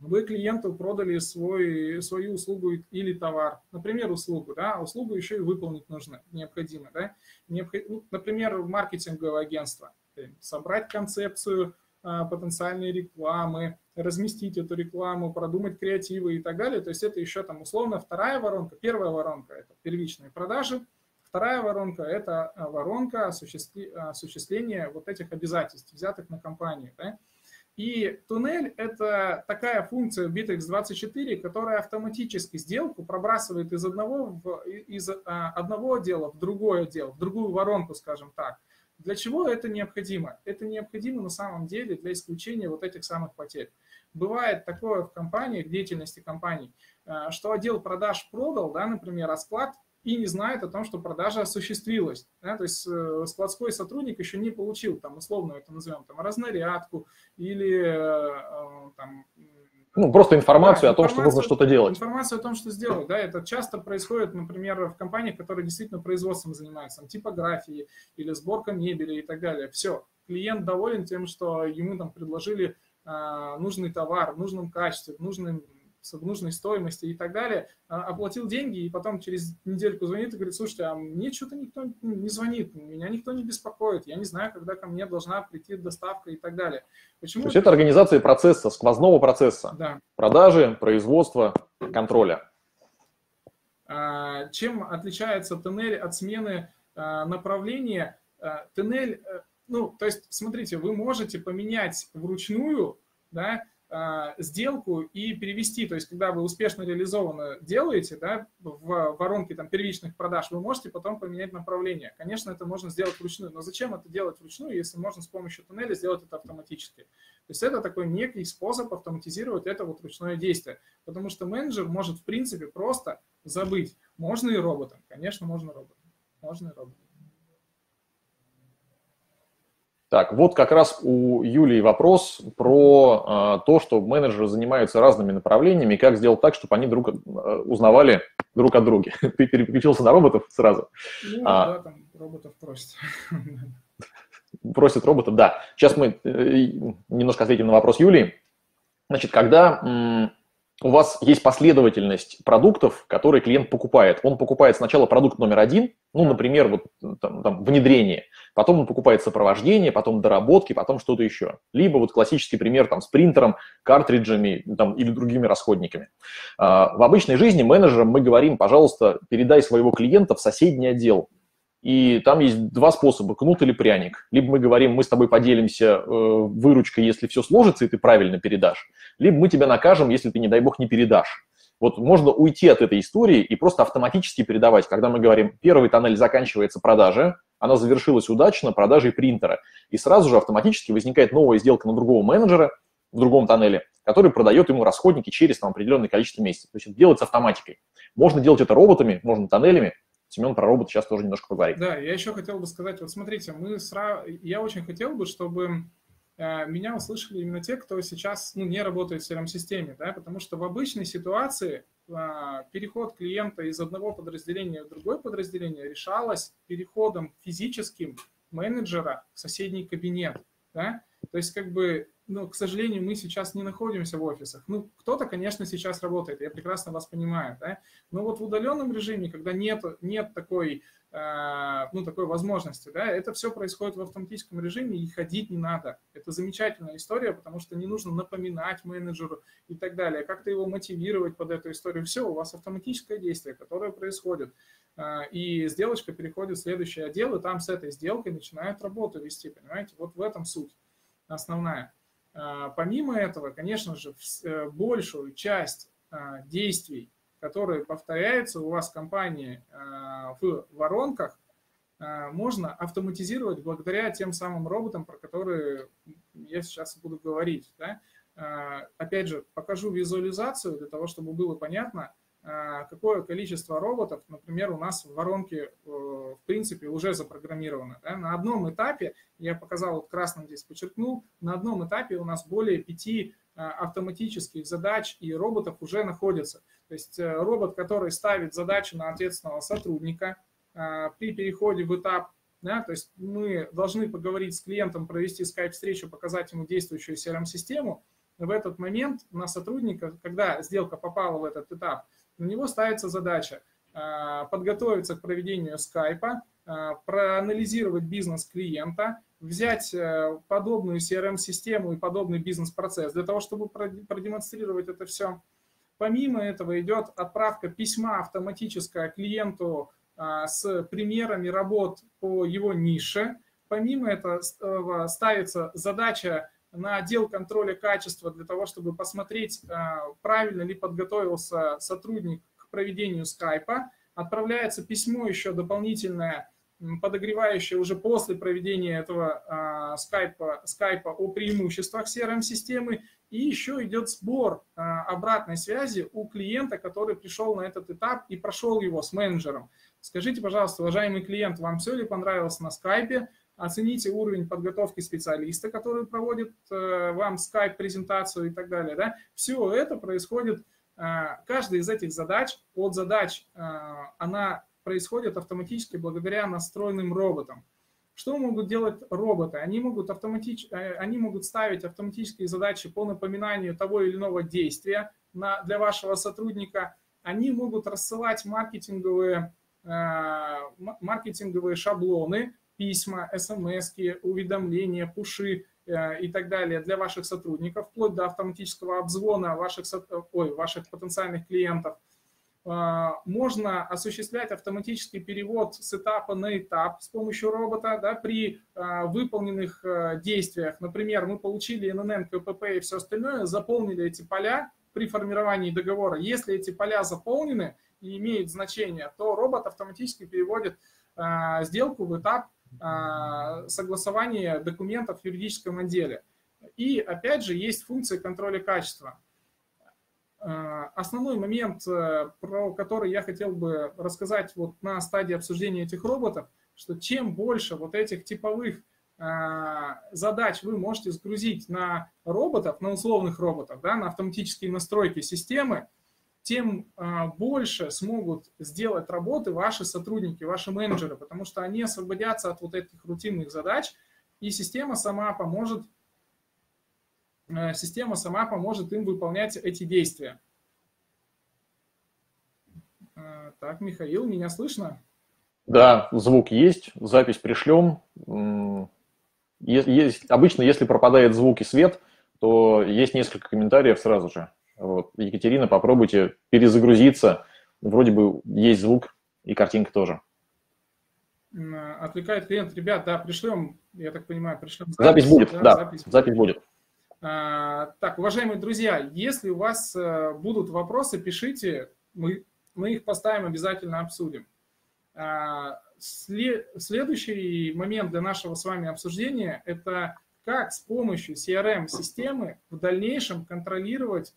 Вы клиенту продали свою услугу или товар. Например, услугу. Да? Услугу еще и выполнить необходимо. Да? Например, маркетинговое агентство. Собрать концепцию потенциальной рекламы, разместить эту рекламу, продумать креативы и так далее. То есть это еще там условно вторая воронка. Первая воронка – это первичные продажи. Вторая воронка – это воронка осуществления вот этих обязательств, взятых на компанию. Да? И туннель – это такая функция в Bitrikс24, которая автоматически сделку пробрасывает из одного отдела в другой отдел, в другую воронку, скажем так. Для чего это необходимо? Это необходимо на самом деле для исключения вот этих самых потерь. Бывает такое в компаниях, в деятельности компаний, что отдел продаж продал, да, например, расклад, и не знает о том, что продажа осуществилась. Да? То есть складской сотрудник еще не получил, там, условно это назовем, там, разнарядку или там, просто информацию о том, что нужно что-то делать. Информацию о том, что сделать. Да, это часто происходит, например, в компаниях, которые действительно производством занимаются, там, типографией или сборкой мебели и так далее. Все, клиент доволен тем, что ему там предложили нужный товар в нужном качестве, в нужном с нужной стоимости и так далее, оплатил деньги, и потом через недельку звонит и говорит: слушайте, а мне что-то никто не звонит, меня никто не беспокоит, я не знаю, когда ко мне должна прийти доставка и так далее. Почему? То есть это организация процесса, сквозного процесса, да. Продажи, производства, контроля. Чем отличается тоннель от смены направления? Тоннель, ну, то есть, смотрите, вы можете поменять вручную, да, сделку и перевести, то есть когда вы успешно реализованно делаете, да, в воронке там, первичных продаж, вы можете потом поменять направление. Конечно, это можно сделать вручную, но зачем это делать вручную, если можно с помощью тоннеля сделать это автоматически? То есть это такой некий способ автоматизировать это вот ручное действие, потому что менеджер может в принципе просто забыть. Можно и роботом, конечно, можно роботом. Можно и роботом. Так, вот как раз у Юлии вопрос про то, что менеджеры занимаются разными направлениями, и как сделать так, чтобы они узнавали друг о друге. Ты переключился на роботов сразу? Ну, да, там роботов просят. Просят роботов, да. Сейчас мы немножко ответим на вопрос Юлии. Значит, когда у вас есть последовательность продуктов, которые клиент покупает. Он покупает сначала продукт номер один, ну, например, вот там, внедрение. Потом он покупает сопровождение, потом доработки, потом что-то еще. Либо вот классический пример там, с принтером, картриджами там, или другими расходниками. В обычной жизни менеджерам мы говорим: пожалуйста, передай своего клиента в соседний отдел. И там есть два способа – кнут или пряник. Либо мы говорим: мы с тобой поделимся выручкой, если все сложится, и ты правильно передашь. Либо мы тебя накажем, если ты, не дай бог, не передашь. Вот можно уйти от этой истории и просто автоматически передавать. Когда мы говорим: первый тоннель заканчивается продажей, она завершилась удачно продажей принтера. И сразу же автоматически возникает новая сделка на другого менеджера в другом тоннеле, который продает ему расходники через там, определенное количество месяцев. То есть это делается автоматикой. Можно делать это роботами, можно тоннелями. Семен про робота сейчас тоже немножко поговорит. Да, я еще хотел бы сказать, вот смотрите, я очень хотел бы, чтобы меня услышали именно те, кто сейчас не работает в CRM-системе, да, потому что в обычной ситуации переход клиента из одного подразделения в другое подразделение решалось переходом физическим менеджера в соседний кабинет, да? То есть как бы, ну, к сожалению, мы сейчас не находимся в офисах. Ну, кто-то, конечно, сейчас работает, я прекрасно вас понимаю, да? Но вот в удаленном режиме, когда нет такой, ну, такой возможности, да, это все происходит в автоматическом режиме, и ходить не надо. Это замечательная история, потому что не нужно напоминать менеджеру и так далее, как-то его мотивировать под эту историю. Все, у вас автоматическое действие, которое происходит. И сделочка переходит в следующий отдел, и там с этой сделкой начинают работу вести, понимаете? Вот в этом суть основная. Помимо этого, конечно же, большую часть действий, которые повторяются у вас в компании в воронках, можно автоматизировать благодаря тем самым роботам, про которые я сейчас буду говорить. Да? Опять же, покажу визуализацию для того, чтобы было понятно, какое количество роботов, например, у нас в воронке, в принципе, уже запрограммировано. Да? На одном этапе, я показал, вот красным здесь подчеркнул, на одном этапе у нас более 5 автоматических задач и роботов уже находятся. То есть робот, который ставит задачу на ответственного сотрудника при переходе в этап, да, то есть мы должны поговорить с клиентом, провести скайп-встречу, показать ему действующую CRM-систему. В этот момент на сотрудника, когда сделка попала в этот этап, на него ставится задача подготовиться к проведению скайпа, проанализировать бизнес клиента, взять подобную CRM-систему и подобный бизнес-процесс для того, чтобы продемонстрировать это все. Помимо этого идет отправка письма автоматическая клиенту с примерами работ по его нише. Помимо этого ставится задача на отдел контроля качества для того, чтобы посмотреть, правильно ли подготовился сотрудник к проведению скайпа. Отправляется письмо еще дополнительное, подогревающее уже после проведения этого скайпа о преимуществах CRM-системы. И еще идет сбор обратной связи у клиента, который пришел на этот этап и прошел его с менеджером. Скажите, пожалуйста, уважаемый клиент, вам все ли понравилось на скайпе? Оцените уровень подготовки специалиста, который проводит вам скайп-презентацию и так далее. Да? Все это происходит, каждая из этих задач, она происходит автоматически благодаря настроенным роботам. Что могут делать роботы? Они могут ставить автоматические задачи по напоминанию того или иного действия, для вашего сотрудника, они могут рассылать маркетинговые шаблоны, письма, смс-ки, уведомления, пуши и так далее для ваших сотрудников, вплоть до автоматического обзвона ваших потенциальных клиентов. Можно осуществлять автоматический перевод с этапа на этап с помощью робота, да, при выполненных действиях. Например, мы получили ННН, КПП и все остальное, заполнили эти поля при формировании договора. Если эти поля заполнены и имеют значение, то робот автоматически переводит сделку в этап согласования документов в юридическом отделе. И опять же есть функции контроля качества. Основной момент, про который я хотел бы рассказать вот на стадии обсуждения этих роботов, что чем больше вот этих типовых задач вы можете загрузить на роботов, на условных роботов, да, на автоматические настройки системы, тем больше смогут сделать работы ваши сотрудники, ваши менеджеры, потому что они освободятся от вот этих рутинных задач, и система сама поможет им выполнять эти действия. Так, Михаил, меня слышно? Да, звук есть, запись пришлем. Обычно, если пропадает звук и свет, то есть несколько комментариев сразу же. Вот. Екатерина, попробуйте перезагрузиться. Вроде бы есть звук и картинка тоже. Отвлекает клиент. Ребят, да, пришлем, я так понимаю, пришлем. Запись будет, да, запись будет. Так, уважаемые друзья, если у вас будут вопросы, пишите, мы их поставим, обязательно обсудим. Следующий момент для нашего с вами обсуждения – это как с помощью CRM-системы в дальнейшем контролировать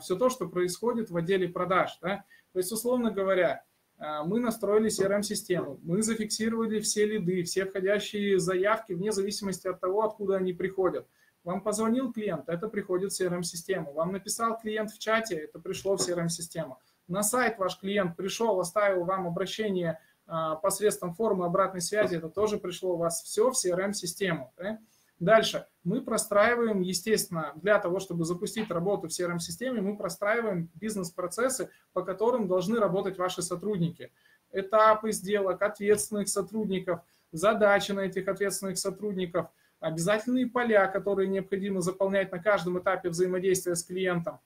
все то, что происходит в отделе продаж. Да? То есть, условно говоря, мы настроили CRM-систему, мы зафиксировали все лиды, все входящие заявки, вне зависимости от того, откуда они приходят. Вам позвонил клиент, это приходит в CRM-систему. Вам написал клиент в чате, это пришло в CRM-систему. На сайт ваш клиент пришел, оставил вам обращение посредством формы обратной связи, это тоже пришло у вас все в CRM-систему. Да? Дальше мы простраиваем, естественно, для того, чтобы запустить работу в CRM-системе, мы простраиваем бизнес-процессы, по которым должны работать ваши сотрудники. Этапы сделок, ответственных сотрудников, задачи на этих ответственных сотрудников, обязательные поля, которые необходимо заполнять на каждом этапе взаимодействия с клиентом.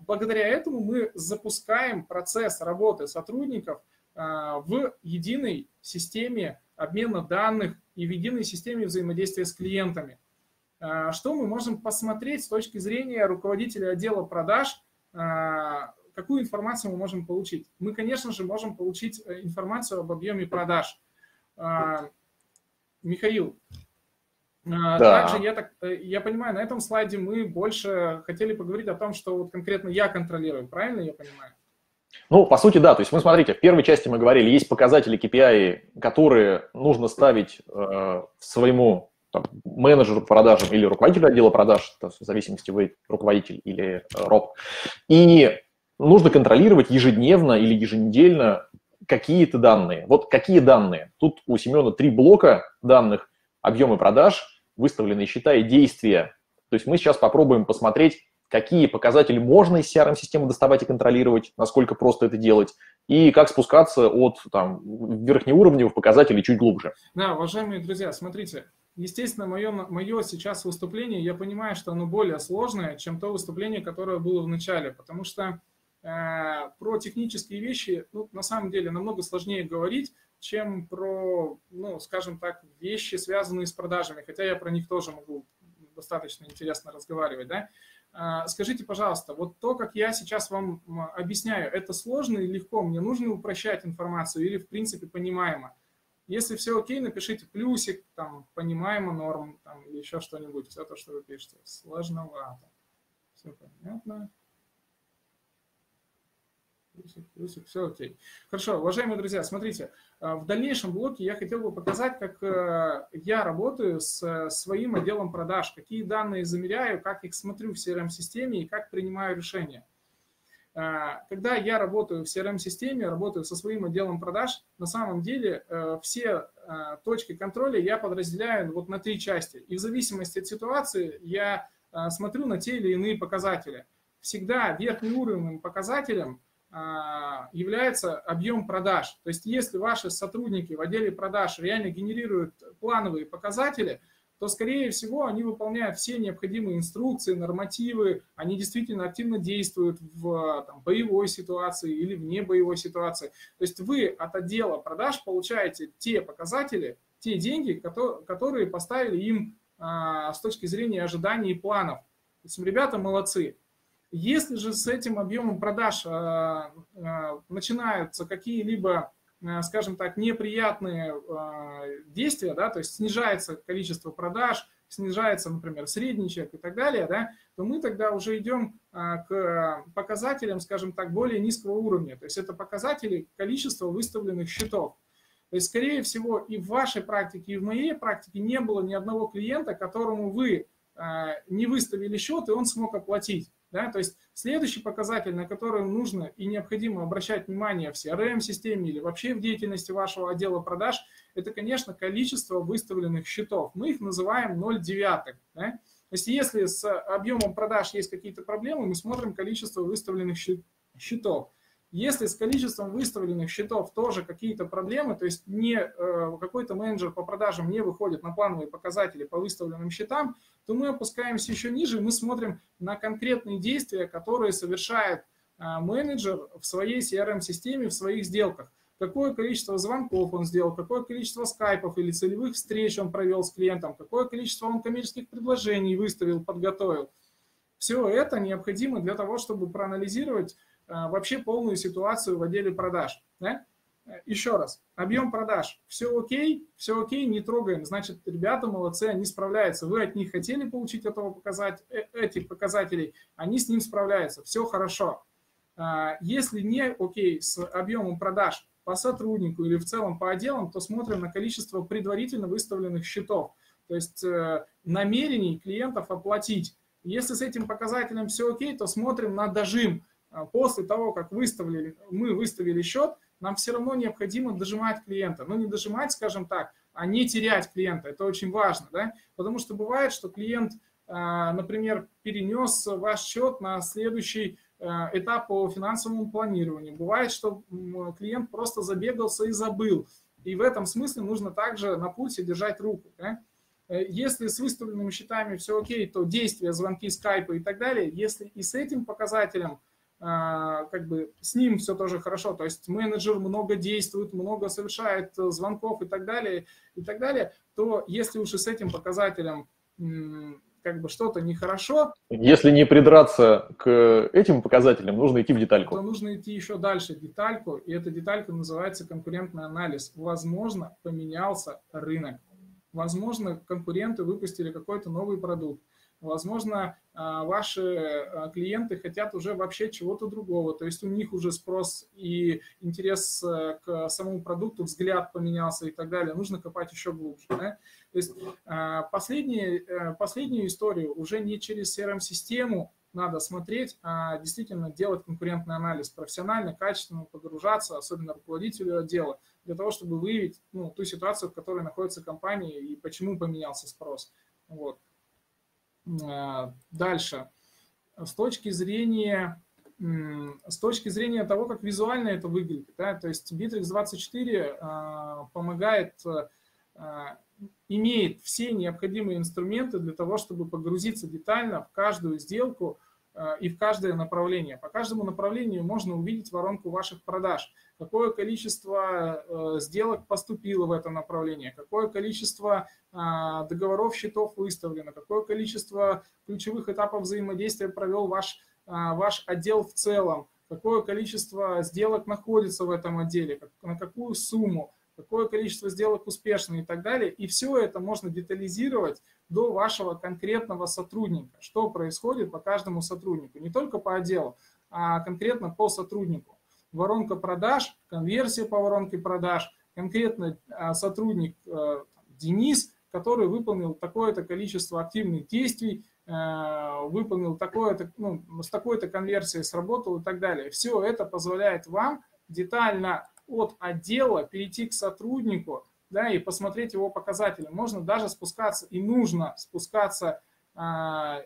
Благодаря этому мы запускаем процесс работы сотрудников в единой системе обмена данных и в единой системе взаимодействия с клиентами. Что мы можем посмотреть с точки зрения руководителя отдела продаж, какую информацию мы можем получить? Мы, конечно же, можем получить информацию об объеме продаж. Михаил. Да. Также я понимаю, на этом слайде мы больше хотели поговорить о том, что вот конкретно я контролирую, правильно я понимаю? Ну, по сути, да. То есть мы, смотрите, в первой части мы говорили, есть показатели KPI, которые нужно ставить своему менеджеру по продажам или руководителю отдела продаж, в зависимости, вы руководитель или роб. И нужно контролировать ежедневно или еженедельно какие-то данные. Вот какие данные? Тут у Семена 3 блока данных. Объемы продаж, выставленные счета и действия. То есть мы сейчас попробуем посмотреть, какие показатели можно из CRM-системы доставать и контролировать, насколько просто это делать, и как спускаться от верхнеуровневых показателей чуть глубже. Да, уважаемые друзья, смотрите, естественно, мое сейчас выступление, я понимаю, что оно более сложное, чем то выступление, которое было в начале, потому что про технические вещи, на самом деле, намного сложнее говорить, чем про, скажем так, вещи, связанные с продажами, хотя я про них тоже могу достаточно интересно разговаривать, да? Скажите, пожалуйста, вот то, как я сейчас вам объясняю, это сложно и легко? Мне нужно упрощать информацию или, в принципе, понимаемо? Если все окей, напишите плюсик, там, понимаемо, норм, там, или еще что-нибудь, все то, что вы пишете. Сложновато. Все понятно. Все окей. Хорошо, уважаемые друзья, смотрите, в дальнейшем блоке я хотел бы показать, как я работаю с своим отделом продаж, какие данные замеряю, как их смотрю в CRM-системе и как принимаю решения. Когда я работаю в CRM-системе, работаю со своим отделом продаж, на самом деле все точки контроля я подразделяю вот на 3 части. И в зависимости от ситуации я смотрю на те или иные показатели. всегда верхнеуровневым показателем является объем продаж. То есть если ваши сотрудники в отделе продаж реально генерируют плановые показатели, то, скорее всего, они выполняют все необходимые инструкции, нормативы, они действительно активно действуют в боевой ситуации или вне боевой ситуации. То есть вы от отдела продаж получаете те показатели, те деньги, которые поставили им с точки зрения ожиданий и планов. То есть ребята молодцы. Если же с этим объемом продаж начинаются какие-либо, скажем так, неприятные действия, да, то есть снижается количество продаж, снижается, например, средний чек и так далее, да, то мы тогда уже идем к показателям, скажем так, более низкого уровня. То есть это показатели количества выставленных счетов. То есть, скорее всего, и в вашей практике, и в моей практике не было ни одного клиента, которому вы не выставили счет, и он смог оплатить. Да, то есть следующий показатель, на который нужно и необходимо обращать внимание в CRM-системе или вообще в деятельности вашего отдела продаж, это, конечно, количество выставленных счетов. Мы их называем 0,9. Да? То есть если с объемом продаж есть какие-то проблемы, мы смотрим количество выставленных счетов. Если с количеством выставленных счетов тоже какие-то проблемы, то есть какой-то менеджер по продажам не выходит на плановые показатели по выставленным счетам, то мы опускаемся еще ниже, мы смотрим на конкретные действия, которые совершает менеджер в своей CRM-системе, в своих сделках. Какое количество звонков он сделал, какое количество скайпов или целевых встреч он провел с клиентом, какое количество он коммерческих предложений выставил, подготовил. Все это необходимо для того, чтобы проанализировать вообще полную ситуацию в отделе продаж. Да? Еще раз, объем продаж. Все окей, не трогаем. Значит, ребята молодцы, они справляются. Вы от них хотели получить этих показателей, они с ним справляются. Все хорошо. Если не окей с объемом продаж по сотруднику или в целом по отделам, то смотрим на количество предварительно выставленных счетов. То есть намерений клиентов оплатить. Если с этим показателем все окей, то смотрим на дожим. После того, как мы выставили счет, нам все равно необходимо дожимать клиента. Но не дожимать, скажем так, а не терять клиента. Это очень важно, да? Потому что бывает, что клиент, например, перенес ваш счет на следующий этап по финансовому планированию. Бывает, что клиент просто забегался и забыл. И в этом смысле нужно также на пульсе держать руку, да? Если с выставленными счетами все окей, то действия, звонки, скайпы и так далее. Если и с этим показателем, как бы с ним все тоже хорошо, то есть менеджер много действует, много совершает звонков и так далее, то если уж и с этим показателем как бы что-то нехорошо... Если не придраться к этим показателям, нужно идти в детальку. То нужно идти еще дальше, детальку, и эта деталька называется конкурентный анализ. Возможно, поменялся рынок, возможно, конкуренты выпустили какой-то новый продукт, возможно, ваши клиенты хотят уже вообще чего-то другого, то есть у них уже спрос и интерес к самому продукту, взгляд поменялся и так далее. Нужно копать еще глубже. Да? То есть последнюю историю уже не через CRM-систему надо смотреть, а действительно делать конкурентный анализ профессионально, качественно, погружаться, особенно руководителю отдела, для того, чтобы выявить ту ситуацию, в которой находится компания и почему поменялся спрос. Вот. Дальше. С точки зрения того, как визуально это выглядит, да, то есть Bitrikx24 имеет все необходимые инструменты для того, чтобы погрузиться детально в каждую сделку и в каждое направление. По каждому направлению можно увидеть воронку ваших продаж, какое количество сделок поступило в это направление, какое количество договоров, счетов выставлено, какое количество ключевых этапов взаимодействия провел ваш отдел в целом, какое количество сделок находится в этом отделе, на какую сумму, какое количество сделок успешно и так далее. И все это можно детализировать до вашего конкретного сотрудника, что происходит по каждому сотруднику, не только по отделу, а конкретно по сотруднику. Воронка продаж, конверсия по воронке продаж, конкретно сотрудник Денис, который выполнил такое-то количество активных действий, выполнил такое-то, с такой-то конверсией сработал и так далее. Все это позволяет вам детально от отдела перейти к сотруднику, да, и посмотреть его показатели. Можно даже спускаться, и нужно спускаться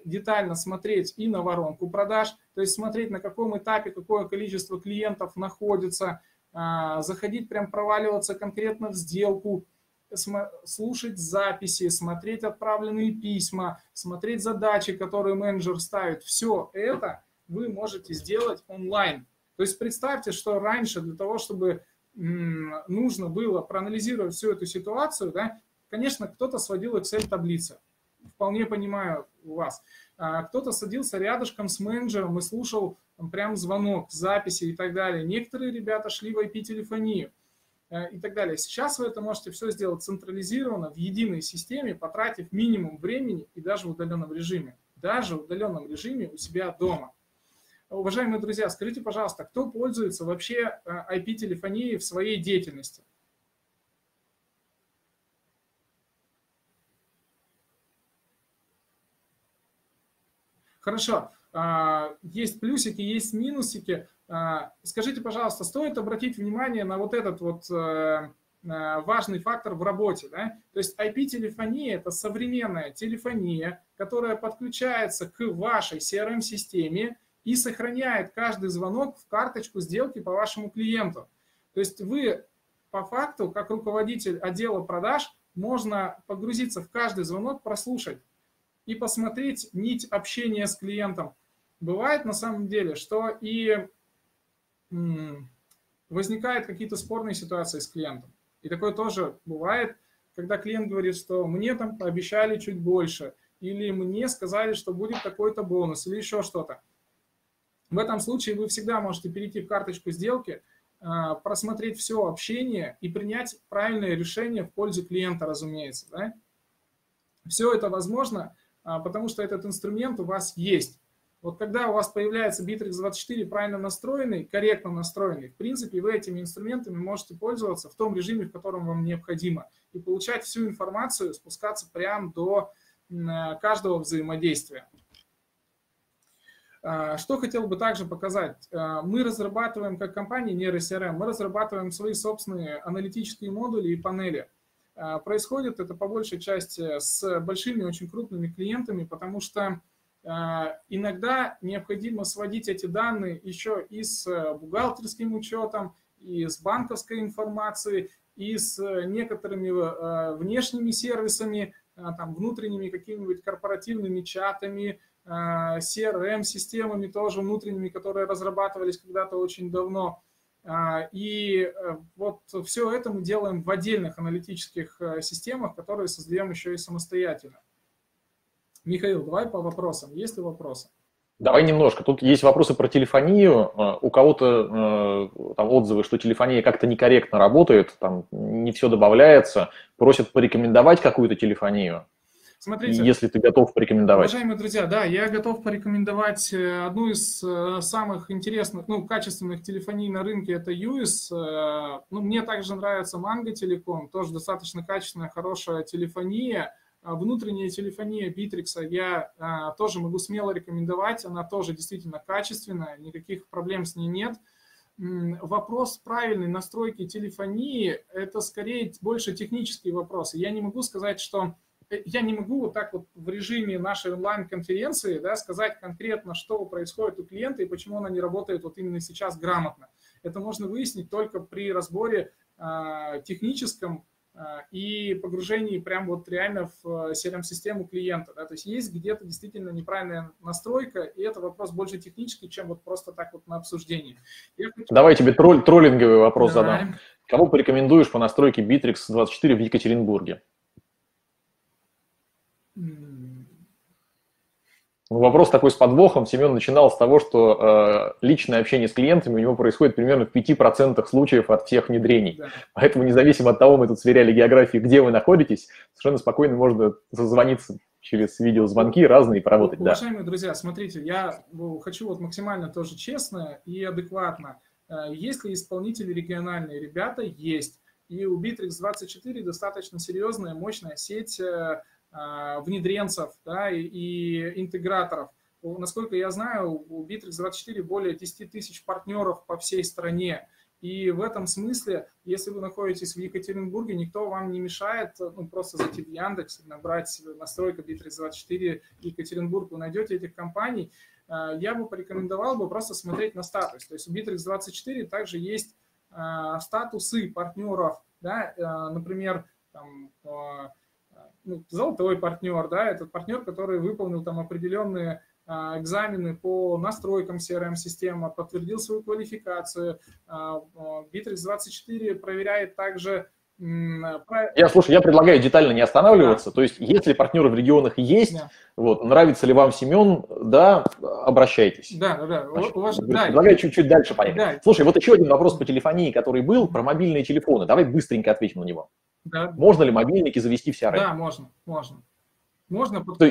детально смотреть и на воронку продаж, то есть смотреть, на каком этапе какое количество клиентов находится, заходить, прям проваливаться конкретно в сделку, слушать записи, смотреть отправленные письма, смотреть задачи, которые менеджер ставит. Все это вы можете сделать онлайн. То есть представьте, что раньше для того, чтобы нужно было проанализировать всю эту ситуацию, да, конечно, кто-то сводил Excel-таблицы. Вполне понимаю вас. Кто-то садился рядышком с менеджером и слушал прям звонок, записи и так далее. Некоторые ребята шли в IP-телефонию и так далее. Сейчас вы это можете все сделать централизированно, в единой системе, потратив минимум времени и даже в удаленном режиме. Даже в удаленном режиме у себя дома. Уважаемые друзья, скажите, пожалуйста, кто пользуется вообще IP-телефонией в своей деятельности? Хорошо, есть плюсики, есть минусики. Скажите, пожалуйста, стоит обратить внимание на вот этот вот важный фактор в работе, да? То есть IP-телефония – это современная телефония, которая подключается к вашей CRM-системе и сохраняет каждый звонок в карточку сделки по вашему клиенту. То есть вы по факту, как руководитель отдела продаж, можно погрузиться в каждый звонок, прослушать и посмотреть нить общения с клиентом. Бывает на самом деле, что и возникают какие-то спорные ситуации с клиентом. И такое тоже бывает, когда клиент говорит, что мне там пообещали чуть больше, или мне сказали, что будет такой-то бонус, или еще что-то. В этом случае вы всегда можете перейти в карточку сделки, просмотреть все общение и принять правильное решение в пользу клиента, разумеется, да? Все это возможно, потому что этот инструмент у вас есть. Вот когда у вас появляется Bitrikс24 правильно настроенный, корректно настроенный, в принципе, вы этими инструментами можете пользоваться в том режиме, в котором вам необходимо, и получать всю информацию, спускаться прямо до каждого взаимодействия. Что хотел бы также показать. Мы разрабатываем, как компания NeuroCRM, мы разрабатываем свои собственные аналитические модули и панели. Происходит это по большей части с большими, очень крупными клиентами, потому что иногда необходимо сводить эти данные еще и с бухгалтерским учетом, и с банковской информацией, и с некоторыми внешними сервисами, там, внутренними какими-нибудь корпоративными чатами, CRM-системами тоже внутренними, которые разрабатывались когда-то очень давно. И вот все это мы делаем в отдельных аналитических системах, которые создаем еще и самостоятельно. Михаил, давай по вопросам. Есть ли вопросы? Давай немножко. Тут есть вопросы про телефонию. У кого-то отзывы, что телефония как-то некорректно работает, там не все добавляется. Просят порекомендовать какую-то телефонию. Смотрите, если ты готов порекомендовать. Уважаемые друзья, да, я готов порекомендовать одну из самых интересных, ну, качественных телефоний на рынке, это UIS. Ну, мне также нравится Mango Telecom, тоже достаточно качественная, хорошая телефония. Внутренняя телефония Битрикса я тоже могу смело рекомендовать, она тоже действительно качественная, никаких проблем с ней нет. Вопрос правильной настройки телефонии, это скорее больше технические вопросы. Я не могу сказать, что... Я не могу вот так вот в режиме нашей онлайн-конференции, да, сказать конкретно, что происходит у клиента и почему она не работает вот именно сейчас грамотно. Это можно выяснить только при разборе техническом и погружении прям вот реально в CRM-систему клиента. Да. То есть где-то действительно неправильная настройка, и это вопрос больше технический, чем вот просто так вот на обсуждении. Давай я тебе троллинговый вопрос задам. Кого порекомендуешь по настройке Bitrikс24 в Екатеринбурге? Вопрос такой с подвохом. Семен начинал с того, что личное общение с клиентами у него происходит примерно в 5% случаев от всех внедрений. Да. Поэтому независимо от того, мы тут сверяли географии, где вы находитесь, совершенно спокойно можно созвониться через видеозвонки разные и поработать. Уважаемые друзья, смотрите, я хочу вот максимально тоже честно и адекватно. Есть ли исполнители региональные? Ребята, есть. И у Bitrikс24 достаточно серьезная, мощная сеть внедренцев, да, и интеграторов. Насколько я знаю, у Bitrikс24 более 10 тысяч партнеров по всей стране. И в этом смысле, если вы находитесь в Екатеринбурге, никто вам не мешает, ну, просто зайти в Яндекс, набрать настройка Битрикс24 Екатеринбург, вы найдете этих компаний. Я бы порекомендовал бы просто смотреть на статус. То есть у Битрикс24 также есть статусы партнеров, да, например, там, золотой партнер, да, этот партнер, который выполнил там определенные экзамены по настройкам CRM-системы, подтвердил свою квалификацию. Bitrix24 проверяет также... Я предлагаю детально не останавливаться. Да. То есть, если партнеры в регионах есть, да. Вот, нравится ли вам Семен, да, обращайтесь. Да. Значит, предлагаю чуть-чуть дальше поехать. Да. Слушай, вот еще один вопрос по телефонии, который был, про мобильные телефоны. Давай быстренько ответим на него. Да. Можно ли мобильники завести в CRM? Да, можно. Можно.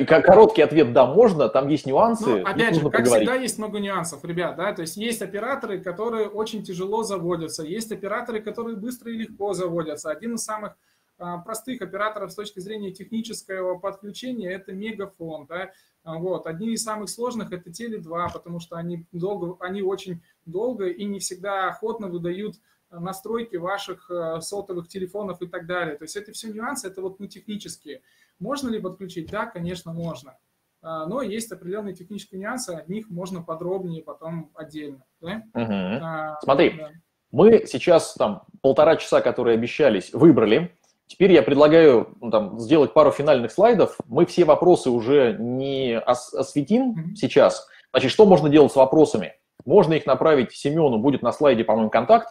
Короткий ответ – да, можно, там есть нюансы. Но, опять же, как поговорить. Всегда есть много нюансов, ребят. Да? То есть есть операторы, которые очень тяжело заводятся, есть операторы, которые быстро и легко заводятся. Один из самых простых операторов с точки зрения технического подключения – это Мегафон. Да? Вот. Одни из самых сложных – это Теле2, потому что они очень долго и не всегда охотно выдают настройки ваших сотовых телефонов и так далее. То есть это все нюансы, это вот, ну, технические. Можно ли подключить? Да, конечно, можно. Но есть определенные технические нюансы, о них можно подробнее потом отдельно. Да? Смотри, да. Мы сейчас там полтора часа, которые обещались, выбрали. Теперь я предлагаю сделать пару финальных слайдов. Мы все вопросы уже не осветим сейчас. Значит, что можно делать с вопросами? Можно их направить Семену, будет на слайде, по-моему, контакт.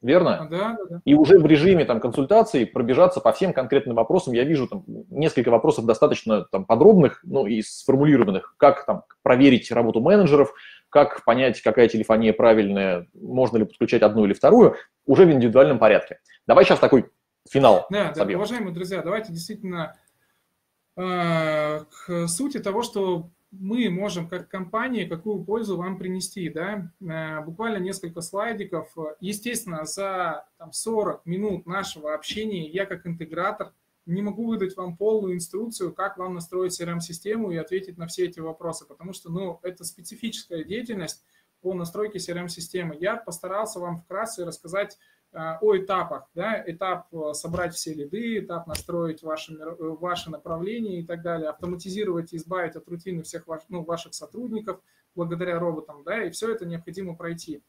Верно? Да. И уже в режиме консультации пробежаться по всем конкретным вопросам. Я вижу несколько вопросов достаточно подробных, и сформулированных. Как проверить работу менеджеров, как понять, какая телефония правильная, можно ли подключать одну или вторую, уже в индивидуальном порядке. Давай сейчас такой финал. Да, уважаемые друзья, давайте действительно к сути того, что мы можем как компания какую пользу вам принести, да? Буквально несколько слайдиков. Естественно, за 40 минут нашего общения я как интегратор не могу выдать вам полную инструкцию, как вам настроить CRM-систему и ответить на все эти вопросы, потому что это специфическая деятельность по настройке CRM-системы. Я постарался вам вкратце рассказать о этапах. Да? Этап собрать все лиды, этап настроить ваше направление и так далее, автоматизировать и избавить от рутины всех ваших сотрудников благодаря роботам. Да? И все это необходимо пройти.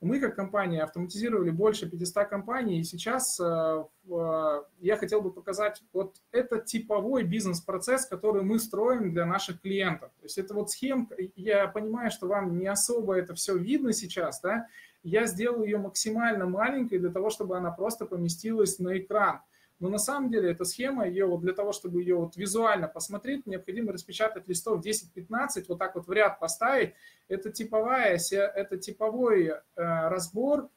Мы как компания автоматизировали больше 500 компаний, и сейчас я хотел бы показать вот этот типовой бизнес-процесс, который мы строим для наших клиентов. То есть это вот схемка, я понимаю, что вам не особо это все видно сейчас, да? Я сделал ее максимально маленькой для того, чтобы она просто поместилась на экран. Но на самом деле эта схема, ее вот для того, чтобы ее вот визуально посмотреть, необходимо распечатать листов 10-15, вот так вот в ряд поставить. Это типовой разбор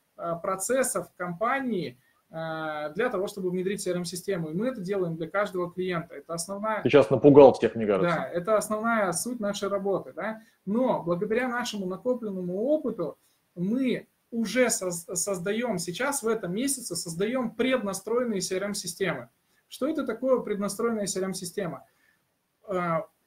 процессов компании для того, чтобы внедрить CRM-систему. И мы это делаем для каждого клиента. Это основная... Сейчас напугал всех, мне кажется. Да, это основная суть нашей работы. Да? Но благодаря нашему накопленному опыту мы уже создаем сейчас, в этом месяце, создаем преднастроенные CRM-системы. Что это такое преднастроенная CRM-система?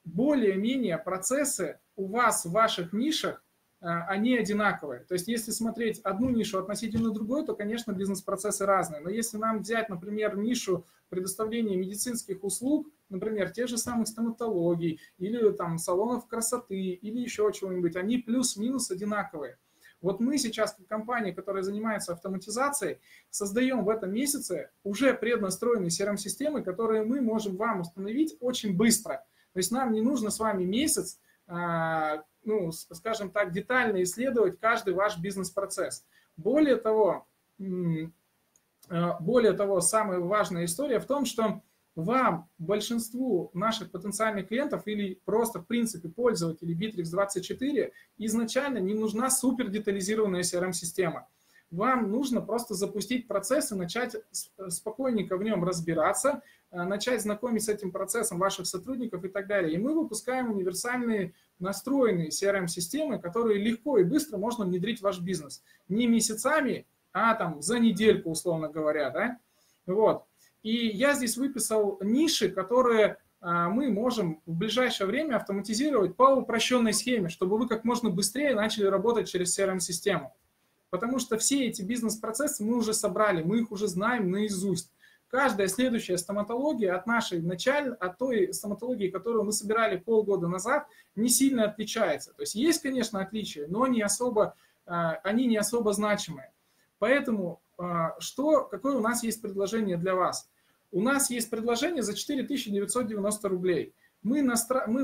Более-менее процессы у вас в ваших нишах, они одинаковые. То есть если смотреть одну нишу относительно другой, то, конечно, бизнес-процессы разные. Но если нам взять, например, нишу предоставления медицинских услуг, например, тех же самых стоматологий или салонов красоты или еще чего-нибудь, они плюс-минус одинаковые. Вот мы сейчас, как компания, которая занимается автоматизацией, создаем в этом месяце уже преднастроенные CRM-системы, которые мы можем вам установить очень быстро. То есть нам не нужно с вами месяц, скажем так, детально исследовать каждый ваш бизнес-процесс. Более того, самая важная история в том, что вам, большинству наших потенциальных клиентов или просто, в принципе, пользователей Bitrix24, изначально не нужна супер детализированная CRM-система. Вам нужно просто запустить процесс и начать спокойненько в нем разбираться, начать знакомить с этим процессом ваших сотрудников и так далее. И мы выпускаем универсальные настроенные CRM-системы, которые легко и быстро можно внедрить в ваш бизнес. Не месяцами, а за недельку, условно говоря. Да? Вот. И я здесь выписал ниши, которые мы можем в ближайшее время автоматизировать по упрощенной схеме, чтобы вы как можно быстрее начали работать через CRM-систему. Потому что все эти бизнес-процессы мы уже собрали, мы их уже знаем наизусть. Каждая следующая стоматология от нашей начальной, от той стоматологии, которую мы собирали полгода назад, не сильно отличается. То есть есть, конечно, отличия, но они не особо значимые. Поэтому какое у нас есть предложение для вас? У нас есть предложение за 4990 рублей. Мы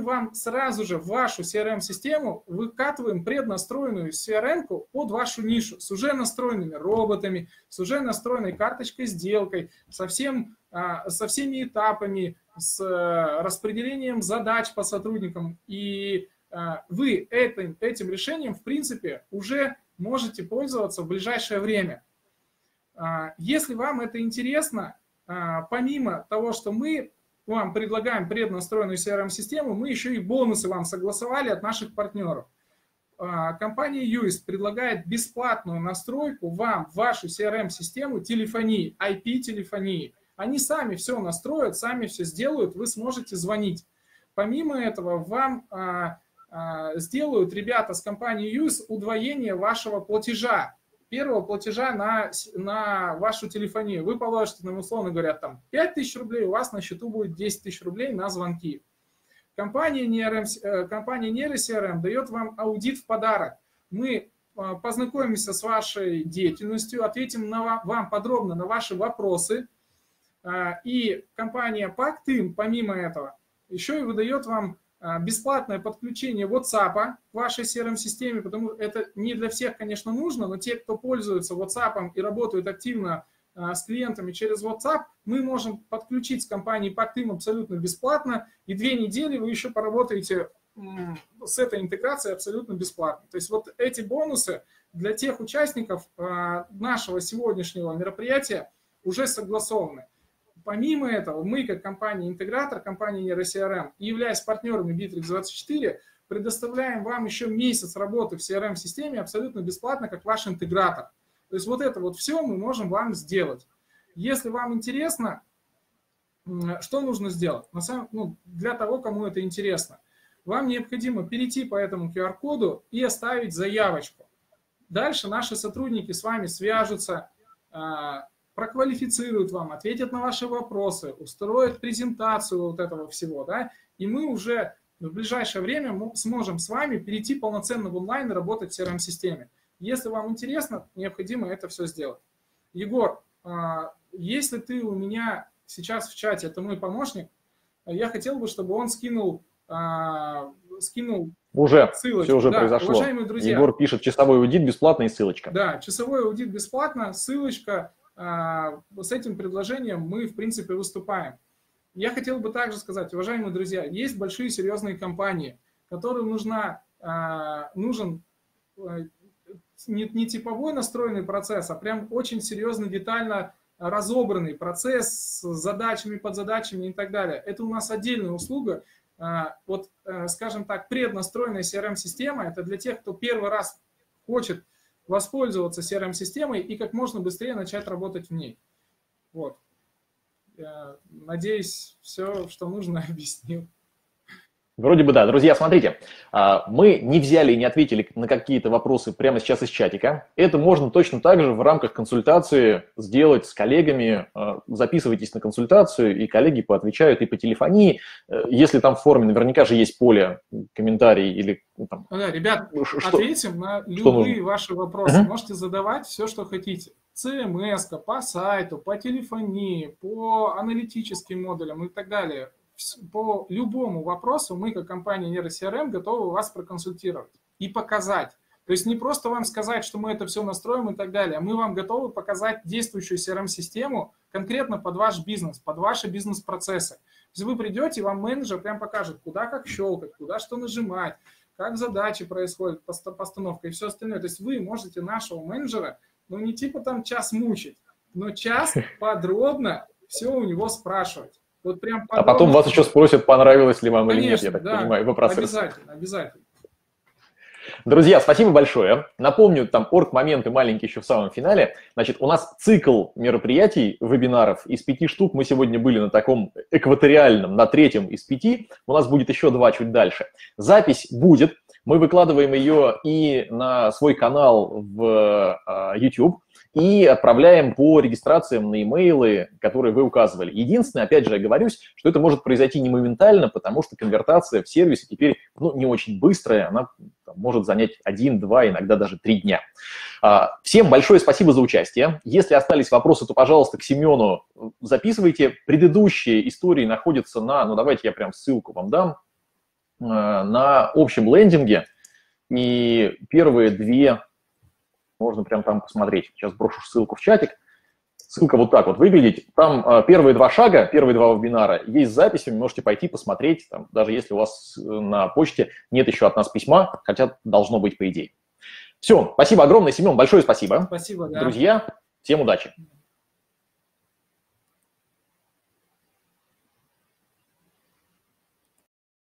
вам сразу же в вашу CRM-систему выкатываем преднастроенную CRM-ку под вашу нишу с уже настроенными роботами, с уже настроенной карточкой-сделкой, со всеми этапами, с распределением задач по сотрудникам. И вы этим решением, в принципе, уже можете пользоваться в ближайшее время. Если вам это интересно, помимо того, что мы вам предлагаем преднастроенную CRM-систему, мы еще и бонусы вам согласовали от наших партнеров. Компания UIS предлагает бесплатную настройку вам в вашу CRM-систему телефонии, IP-телефонии. Они сами все настроят, сами все сделают, вы сможете звонить. Помимо этого, вам сделают ребята с компанией UIS удвоение вашего платежа. Первого платежа на вашу телефонию. Вы положите, условно говоря, там 5000 рублей, у вас на счету будет 10 тысяч рублей на звонки. Компания NeuroCRM дает вам аудит в подарок. Мы познакомимся с вашей деятельностью, ответим вам подробно на ваши вопросы. И компания Pactim, помимо этого, еще и выдает вам бесплатное подключение WhatsApp к вашей CRM-системе, потому что это не для всех, конечно, нужно, но те, кто пользуется WhatsApp и работают активно с клиентами через WhatsApp, мы можем подключить с компанией Pactim абсолютно бесплатно, и 2 недели вы еще поработаете с этой интеграцией абсолютно бесплатно. То есть вот эти бонусы для тех участников нашего сегодняшнего мероприятия уже согласованы. Помимо этого, мы, как компания-интегратор, компания NeuroCRM, и являясь партнерами Bitrikс24, предоставляем вам еще месяц работы в CRM-системе абсолютно бесплатно, как ваш интегратор. То есть вот это вот все мы можем вам сделать. Если вам интересно, что нужно сделать? Для того, кому это интересно, вам необходимо перейти по этому QR-коду и оставить заявочку. Дальше наши сотрудники с вами свяжутся, проквалифицируют вам, ответят на ваши вопросы, устроят презентацию вот этого всего, да, и мы уже в ближайшее время сможем с вами перейти полноценно в онлайн и работать в CRM-системе. Если вам интересно, необходимо это все сделать. Егор, если ты у меня сейчас в чате, это мой помощник, я хотел бы, чтобы он скинул уже, ссылочку. Все уже произошло. Уважаемые друзья, Егор пишет, часовой аудит бесплатно и ссылочка. Да, часовой аудит бесплатно, ссылочка. С этим предложением мы, в принципе, выступаем. Я хотел бы также сказать, уважаемые друзья, есть большие серьезные компании, которым нужен не типовой настроенный процесс, а прям очень серьезно, детально разобранный процесс с задачами, подзадачами и так далее. Это у нас отдельная услуга. Вот, скажем так, преднастроенная CRM-система – это для тех, кто первый раз хочет воспользоваться CRM-системой и как можно быстрее начать работать в ней. Вот. Надеюсь, все, что нужно, объяснил. Вроде бы да. Друзья, смотрите, мы не взяли и не ответили на какие-то вопросы прямо сейчас из чатика. Это можно точно так же в рамках консультации сделать с коллегами. Записывайтесь на консультацию, и коллеги поотвечают и по телефонии. Если там в форме наверняка же есть поле комментарий или... Там, да, ребят, ответим на любые ваши вопросы. Можете задавать все, что хотите. CMS-ка, по сайту, по телефонии, по аналитическим модулям и так далее. По любому вопросу мы, как компания NeuroCRM, готовы вас проконсультировать и показать. То есть не просто вам сказать, что мы это все настроим и так далее, мы вам готовы показать действующую CRM-систему конкретно под ваш бизнес, под ваши бизнес-процессы. То есть вы придете, вам менеджер прям покажет, куда как щелкать, куда что нажимать, как задачи происходят, постановка и все остальное. То есть вы можете нашего менеджера, ну не типа там час мучить, но час подробно все у него спрашивать. Вот прям подробно. А потом вас еще спросят, понравилось ли вам, конечно, или нет, я так понимаю, по процессу. Обязательно, обязательно. Друзья, спасибо большое. Напомню, там орг-моменты маленькие еще в самом финале. Значит, у нас цикл мероприятий, вебинаров из 5 штук. Мы сегодня были на таком экваториальном, на 3-м из 5. У нас будет еще 2 чуть дальше. Запись будет. Мы выкладываем ее и на свой канал в YouTube, и отправляем по регистрациям на имейлы, которые вы указывали. Единственное, опять же, я оговорюсь, что это может произойти не моментально, потому что конвертация в сервисе теперь не очень быстрая, она может занять 1, 2, иногда даже 3 дня. Всем большое спасибо за участие. Если остались вопросы, то, пожалуйста, к Семену записывайте. Предыдущие истории находятся на, давайте я прям ссылку вам дам, на общем лендинге. И первые две... Можно прямо там посмотреть. Сейчас брошу ссылку в чатик. Ссылка вот так вот выглядит. Там первые два шага, первые два вебинара есть с записью. Вы можете пойти посмотреть, там, даже если у вас на почте нет еще от нас письма, хотя должно быть по идее. Все, спасибо огромное, Семен, большое спасибо. Спасибо, да. Друзья, всем удачи.